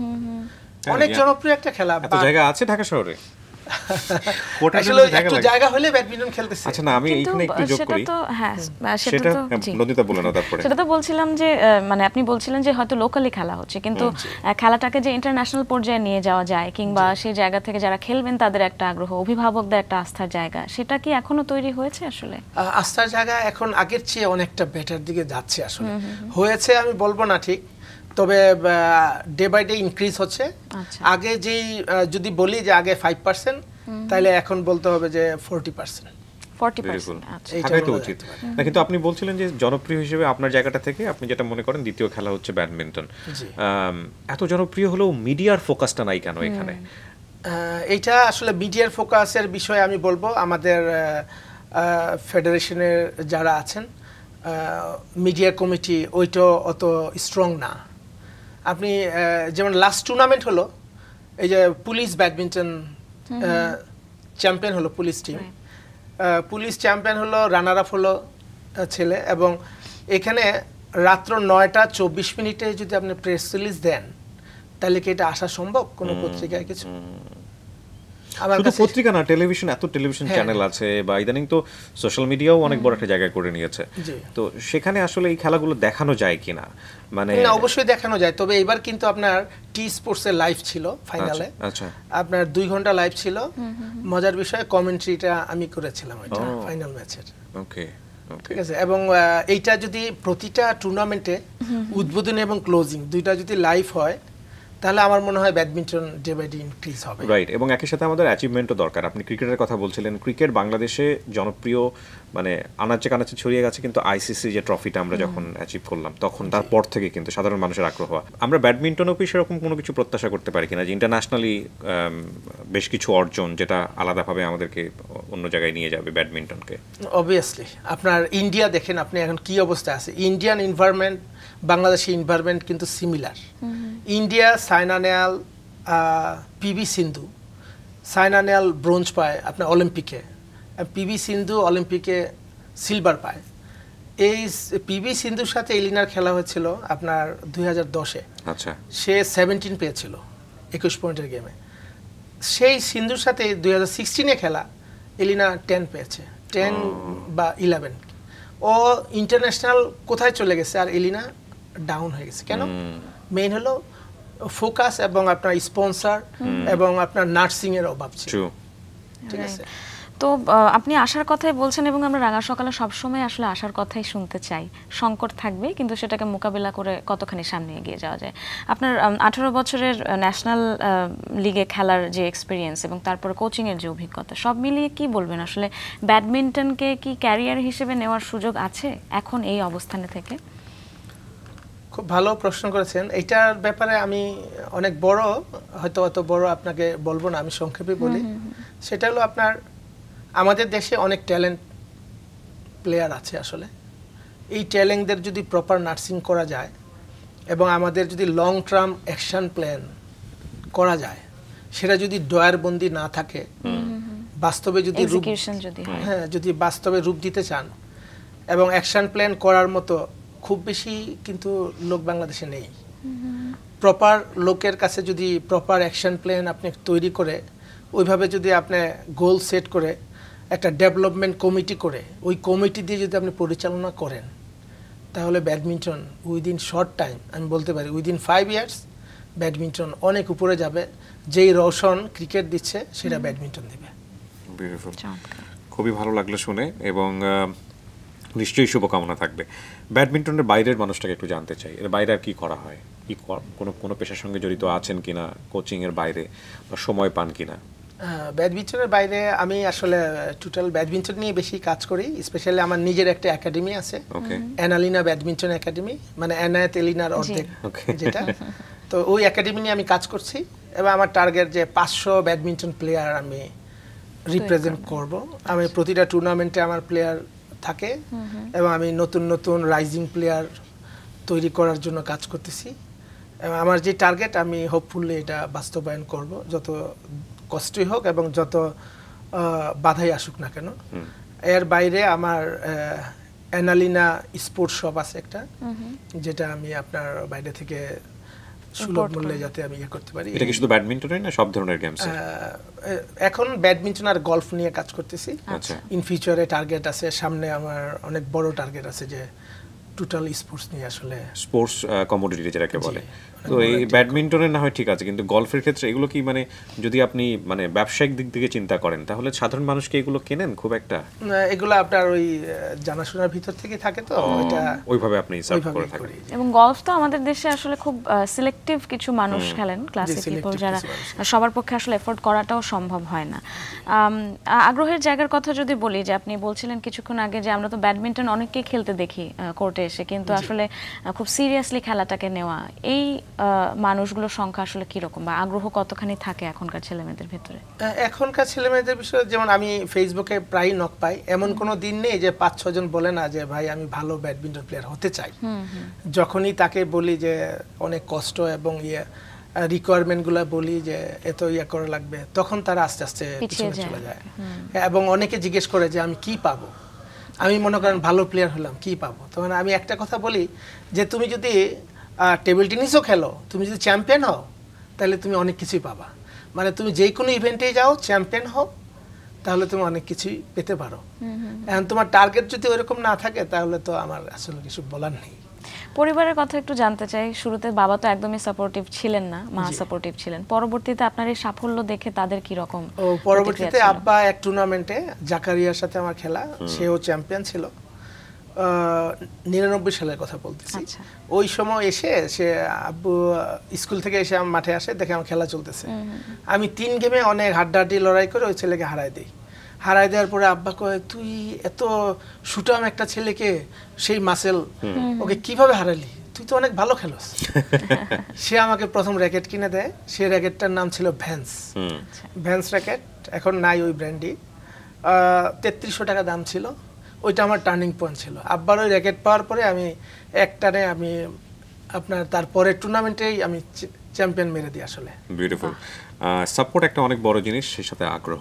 অনেক জনপ্রিয় একটা খেলা, জায়গা আছে ঢাকা শহরে। তাদের একটা আগ্রহ, অভিভাবকদের একটা আস্থার জায়গা, সেটা কি এখনো তৈরি হয়েছে? আসলে আস্থার জায়গা এখন আগের চেয়ে অনেকটা বেটার দিকে যাচ্ছে। আসলে হয়েছে আমি বলবো না ঠিক, তবে ডে বাই ডে ইনক্রিজ হচ্ছে। আগে যেই যদি বলি যে আগে 5%, তাহলে এখন বলতে হবে যে 40%। কিন্তু আপনি বলছিলেন যে জনপ্রিয় হিসেবে আপনার জায়গাটা থেকে আপনি যেটা মনে করেন দ্বিতীয় খেলা হচ্ছে ব্যাডমিন্টন। এত জনপ্রিয় হলেও মিডিয়ার ফোকাসটা নাই কেন এখানে? এইটা আসলে মিডিয়ার ফোকাসের বিষয়ে আমি বলবো আমাদের ফেডারেশনের যারা আছেন, মিডিয়া কমিটি ওইটা অত স্ট্রং না। আপনি যেমন লাস্ট টুর্নামেন্ট হলো, এই যে পুলিশ ব্যাডমিন্টন চ্যাম্পিয়ন হলো, পুলিশ টিম পুলিশ চ্যাম্পিয়ন হলো, রানার আপ হলো ছেলে। এবং এখানে রাত্র 9টা 24 মিনিটে যদি আপনি প্রেস রিলিজ দেন, তাহলে কি এটা আসা সম্ভব কোনো পত্রিকায়? কিছু পত্রিকা না, টেলিভিশন, এত টেলিভিশন চ্যানেল আছে, বা ইদানিং তো সোশ্যাল মিডিয়াও অনেক বড় একটা জায়গা করে নিয়েছে। তো সেখানে আসলে এই খেলাগুলো দেখানো যায় কিনা? মানে অবশ্যই দেখানো যায়, তবে এবার কিন্তু আপনার টি স্পোর্টসের লাইভ ছিল ফাইনালে। আচ্ছা, আপনার 2 ঘন্টা লাইভ ছিল। মজার বিষয়, কমেন্ট্রিটা আমি করেছিলাম এটা ফাইনাল ম্যাচের। ওকে, ঠিক আছে। এবং এইটা যদি প্রতিটা টুর্নামেন্টে উদ্বোধনী এবং ক্লোজিং দুইটা যদি লাইভ হয়, তাহলে আমার মনে হয় badminton day by day increase হবে। রাইট, এবং একই সাথে আমাদের অ্যাচিভমেন্টও দরকার। আপনি ক্রিকেটের কথা বলছিলেন, ক্রিকেট বাংলাদেশে জনপ্রিয়, মানে আনাচে কানাচে ছড়িয়ে গেছে। কিন্তু আইসিসি যে ট্রফিটা আমরা যখন অ্যাচিভ করলাম, তখন তারপর থেকে কিন্তু সাধারণ মানুষের আগ্রহ। আমরা ব্যাডমিন্টনও কি সেরকম কোনো কিছু প্রত্যাশা করতে পারি কিনা, যে ইন্টারন্যাশনালি বেশ কিছু অর্জন যেটা আলাদাভাবে আমাদেরকে অন্য জায়গায় নিয়ে যাবে ব্যাডমিন্টনকে? অবভিয়াসলি আপনার ইন্ডিয়া দেখেন, আপনি এখন কি অবস্থায় আছে। ইন্ডিয়ান এনভায়রনমেন্ট, বাংলাদেশি এনভায়রনমেন্ট কিন্তু similar. India Saina Nehwal, PV Sindhu, Saina Nehwal bronze পায় আপনার অলিম্পিকে, পিভি সিন্ধু অলিম্পিকে সিলভার পায়। এই পিভি সিন্ধুর সাথে এলিনার খেলা হয়েছিল আপনার 2010-এ। আচ্ছা, সে 17 পেয়েছিল 21 পয়েন্টের গেমে। সেই সিন্ধুর সাথে 2016-এ খেলা এলিনা 10 পেয়েছে, 10 বা 11। ও ইন্টারন্যাশনাল কোথায় চলে গেছে, আর এলিনা ডাউন হয়ে গেছে। কেন? মেইন হলো ফোকাস এবং আপনার স্পন্সর এবং আপনার নার্সিং এর অভাব ছিল। ঠিক আছে, তো আপনি আশার কথাই বলছেন, এবং আমরা রাঙা সকালে সবসময় আসলে আশার কথাই শুনতে চাই। সংকট থাকবে, কিন্তু সেটাকে মোকাবিলা করে কতখানি সামনে এগিয়ে যাওয়া যায়। আপনার 18 বছরের ন্যাশনাল লিগে খেলার যে এক্সপিরিয়েন্স এবং তারপর কোচিংয়ের যে অভিজ্ঞতা, সব মিলিয়ে কি বলবেন আসলে ব্যাডমিন্টনকে কি ক্যারিয়ার হিসেবে নেওয়ার সুযোগ আছে এখন এই অবস্থানে থেকে? খুব ভালো প্রশ্ন করেছেন। এইটার ব্যাপারে আমি অনেক বড়, হয়তো অত বড় আপনাকে বলবো না, আমি সংক্ষেপে বলি। সেটা হলো আপনার আমাদের দেশে অনেক ট্যালেন্ট প্লেয়ার আছে। আসলে এই ট্যালেন্টদের যদি প্রপার নার্সিং করা যায় এবং আমাদের যদি লং টার্ম অ্যাকশন প্ল্যান করা যায়, সেটা যদি ডয়ারবন্দি না থাকে, বাস্তবে যদি বাস্তবে রূপ দিতে চান এবং অ্যাকশন প্ল্যান করার মতো খুব বেশি কিন্তু লোক বাংলাদেশে নেই। প্রপার লোকের কাছে যদি প্রপার অ্যাকশন প্ল্যান আপনি তৈরি করে, ওইভাবে যদি আপনি গোল সেট করে একটা ডেভেলপমেন্ট কমিটি করে, ওই কমিটি দিয়ে যদি আপনি পরিচালনা করেন, তাহলে ব্যাডমিন্টন উইদিন শর্ট টাইম, আমি বলতে পারি উইদিন 5 ইয়ার্স ব্যাডমিন্টন অনেক উপরে যাবে। যেই রোশন ক্রিকেট দিচ্ছে, সেটা ব্যাডমিন্টন দেবে। খুবই ভালো লাগলো শুনে, এবং নিশ্চয়ই শুভকামনা থাকবে। ব্যাডমিন্টনের বাইরের মানুষটাকে একটু জানতে চাই, এর বাইরে আর কী করা হয়, কি কোনো পেশার সঙ্গে জড়িত আছেন কিনা, কোচিংয়ের বাইরে সময় পান কিনা? बैडमिंटन बाहरे आमी आसले टोटल बैडमिंटन नहीं बेशी काज कोरी स्पेशली आमार निजेर एक एकेडमी आसे एनालिना बैडमिंटन एकेडमी माने एना तेलिनार अर्धेक जेटा तो ओई एकेडमी निये आमी काज करछि एबं आमार टार्गेट जे 500 बैडमिंटन प्लेयार आमी रिप्रेजेंट करब आमी प्रतिटा टूर्नामेंटे आमार प्लेयार थाके एबं आमी नतुन नतुन राइजिंग प्लेयार तैरि करार जोन्नो काज करतेछि एबं आमार जे टार्गेट आमी होपफुली एटा बास्तबायन करब जत कष्टই হোক এবং যত বাধাই আসুক না কেন এর বাইরে আমার অ্যানালিনা স্পোর্টস শপ আছে একটা যেটা আমি আপনার বাইরে থেকে সুলভ মূল্যে যাতে আমি ইয়া করতে পারি এটা কি শুধু ব্যাডমিন্টনই না সব ধরনের গেমস এখন ব্যাডমিন্টন আর গলফ নিয়ে কাজ করতেছি আচ্ছা ইন ফিউচারে টার্গেট আছে সামনে আমার অনেক বড় টার্গেট আছে যে টোটাল স্পোর্টস নিয়ে আসলে স্পোর্টস কমোডিটি যেটাকে বলে তো এই ব্যাডমিন্টনে না হয় ঠিক আছে কিন্তু গলফের ক্ষেত্রে এগুলো কি মানে যদি আপনি মানে ব্যবসায়িক দিক থেকে চিন্তা করেন তাহলে সাধারণ মানুষ কি এগুলো কেনেন খুব একটা এগুলো আপনার ওই জানাশোনার ভিতর থেকে থাকে তো এটা ওইভাবে আপনি সার্চ করে থাকেন এবং গলফ তো আমাদের দেশে আসলে খুব সিলেক্টিভ কিছু মানুষ খেলেন ক্লাসিক পর যারা সবার পক্ষে আসলে এফোর্ড করাটাও সম্ভব হয় না আগ্রহের জায়গার কথা যদি বলি যে আপনি বলছিলেন কিছুক্ষণ আগে যে আমরা তো ব্যাডমিন্টন অনেককে খেলতে দেখি কোর্টে এসে কিন্তু আসলে খুব সিরিয়াসলি খেলাটাকে নেওয়া এই মানুষগুলোর সংখ্যা আসলে কি রকম বা আগ্রহ কতখানি থাকে এখনকার ছেলেমেয়েদের ভিতরে এখনকার ছেলেমেয়েদের বিষয়ে যেমন আমি ফেসবুকে প্রায় নক পাই এমন কোনো দিন নেই যে 5-6 জন বলে না যে ভাই আমি ভালো ব্যাডমিন্টন প্লেয়ার হতে চাই যখনই তাকে বলি যে অনেক কষ্ট এবং ইয়া রিকোয়ারমেন্টগুলো বলি যে এত ইয়া করা লাগবে তখন তারা আস্তে আস্তে পিছনে চলে যায় এবং অনেকে জিজ্ঞেস করে যে আমি কি পাবো আমি মনে করেন ভালো প্লেয়ার হলাম কি পাবো তখন আমি একটা কথা বলি যে তুমি যদি টেবিল টেনিসও খেলো তুমি যদি চ্যাম্পিয়ন হও তাহলে তুমি অনেক কিছুই পাবা মানে তুমি যে কোনো ইভেন্টে যাও চ্যাম্পিয়ন হও তাহলে তুমি অনেক কিছুই পেতে পারো এখন তোমার টার্গেট যদি ওরকম না থাকে তাহলে তো আমার আসলে কিছু বলার নেই পরিবারের কথা একটু জানতে চাই শুরুতে বাবা তো একদমই সাপোর্টিভ ছিলেন না মা সাপোর্টিভ ছিলেন পরবর্তীতে আপনার এই সাফল্য দেখে তাদের কি রকম ও পরবর্তীতে আব্বা এক টুর্নামেন্টে জাকারিয়ার সাথে আমার খেলা সেও চ্যাম্পিয়ন ছিল 99 সালের কথা বলতেছি ওই সময় এসে সে আব্বু স্কুল থেকে এসে আমার মাঠে আসে দেখে আমার খেলা চলতেছে আমি 3 গেমে অনেক হাড্ডাহাড্ডি লড়াই করে ওই ছেলেকে হারাই দেওয়ার পরে আব্বা কয় তুই এত শুটাম একটা ছেলেকে সেই মাসেল ওকে কিভাবে হারালি তুই তো অনেক ভালো খেলোস সে আমাকে প্রথম র্যাকেট কিনে দেয় সেই র্যাকেটটার নাম ছিল ভ্যান্স র্যাকেট এখন নাই ওই ব্র্যান্ডই 3300 টাকা দাম ছিল ওইটা আমার টার্নিং পয়েন্ট ছিল আব্বার ওই র্যাকেট পাওয়ার পরে আমি একটানে আমি আপনার তারপরে টুর্নামেন্টেই আমি চ্যাম্পিয়ন মেরে দিই আসলে বিউটিফুল সাপোর্ট একটা অনেক বড় জিনিস সেই সাথে আগ্রহ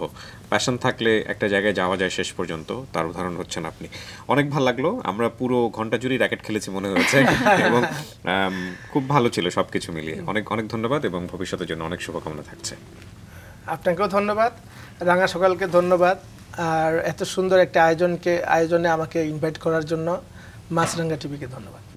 প্যাশন থাকলে একটা জায়গায় যাওয়া যায় শেষ পর্যন্ত তার উদাহরণ হচ্ছেন আপনি অনেক ভালো লাগলো আমরা পুরো ঘন্টা জুড়ে র্যাকেট খেলেছি মনে হচ্ছে এবং খুব ভালো ছিল সবকিছু মিলিয়ে অনেক অনেক ধন্যবাদ এবং ভবিষ্যতের জন্য অনেক শুভকামনা থাকছে আপনাকেও ধন্যবাদ রাঙা সকালকে ধন্যবাদ আর এত সুন্দর একটা আয়োজনে আমাকে ইনভাইট করার জন্য মাসরাঙ্গা টিভিকে ধন্যবাদ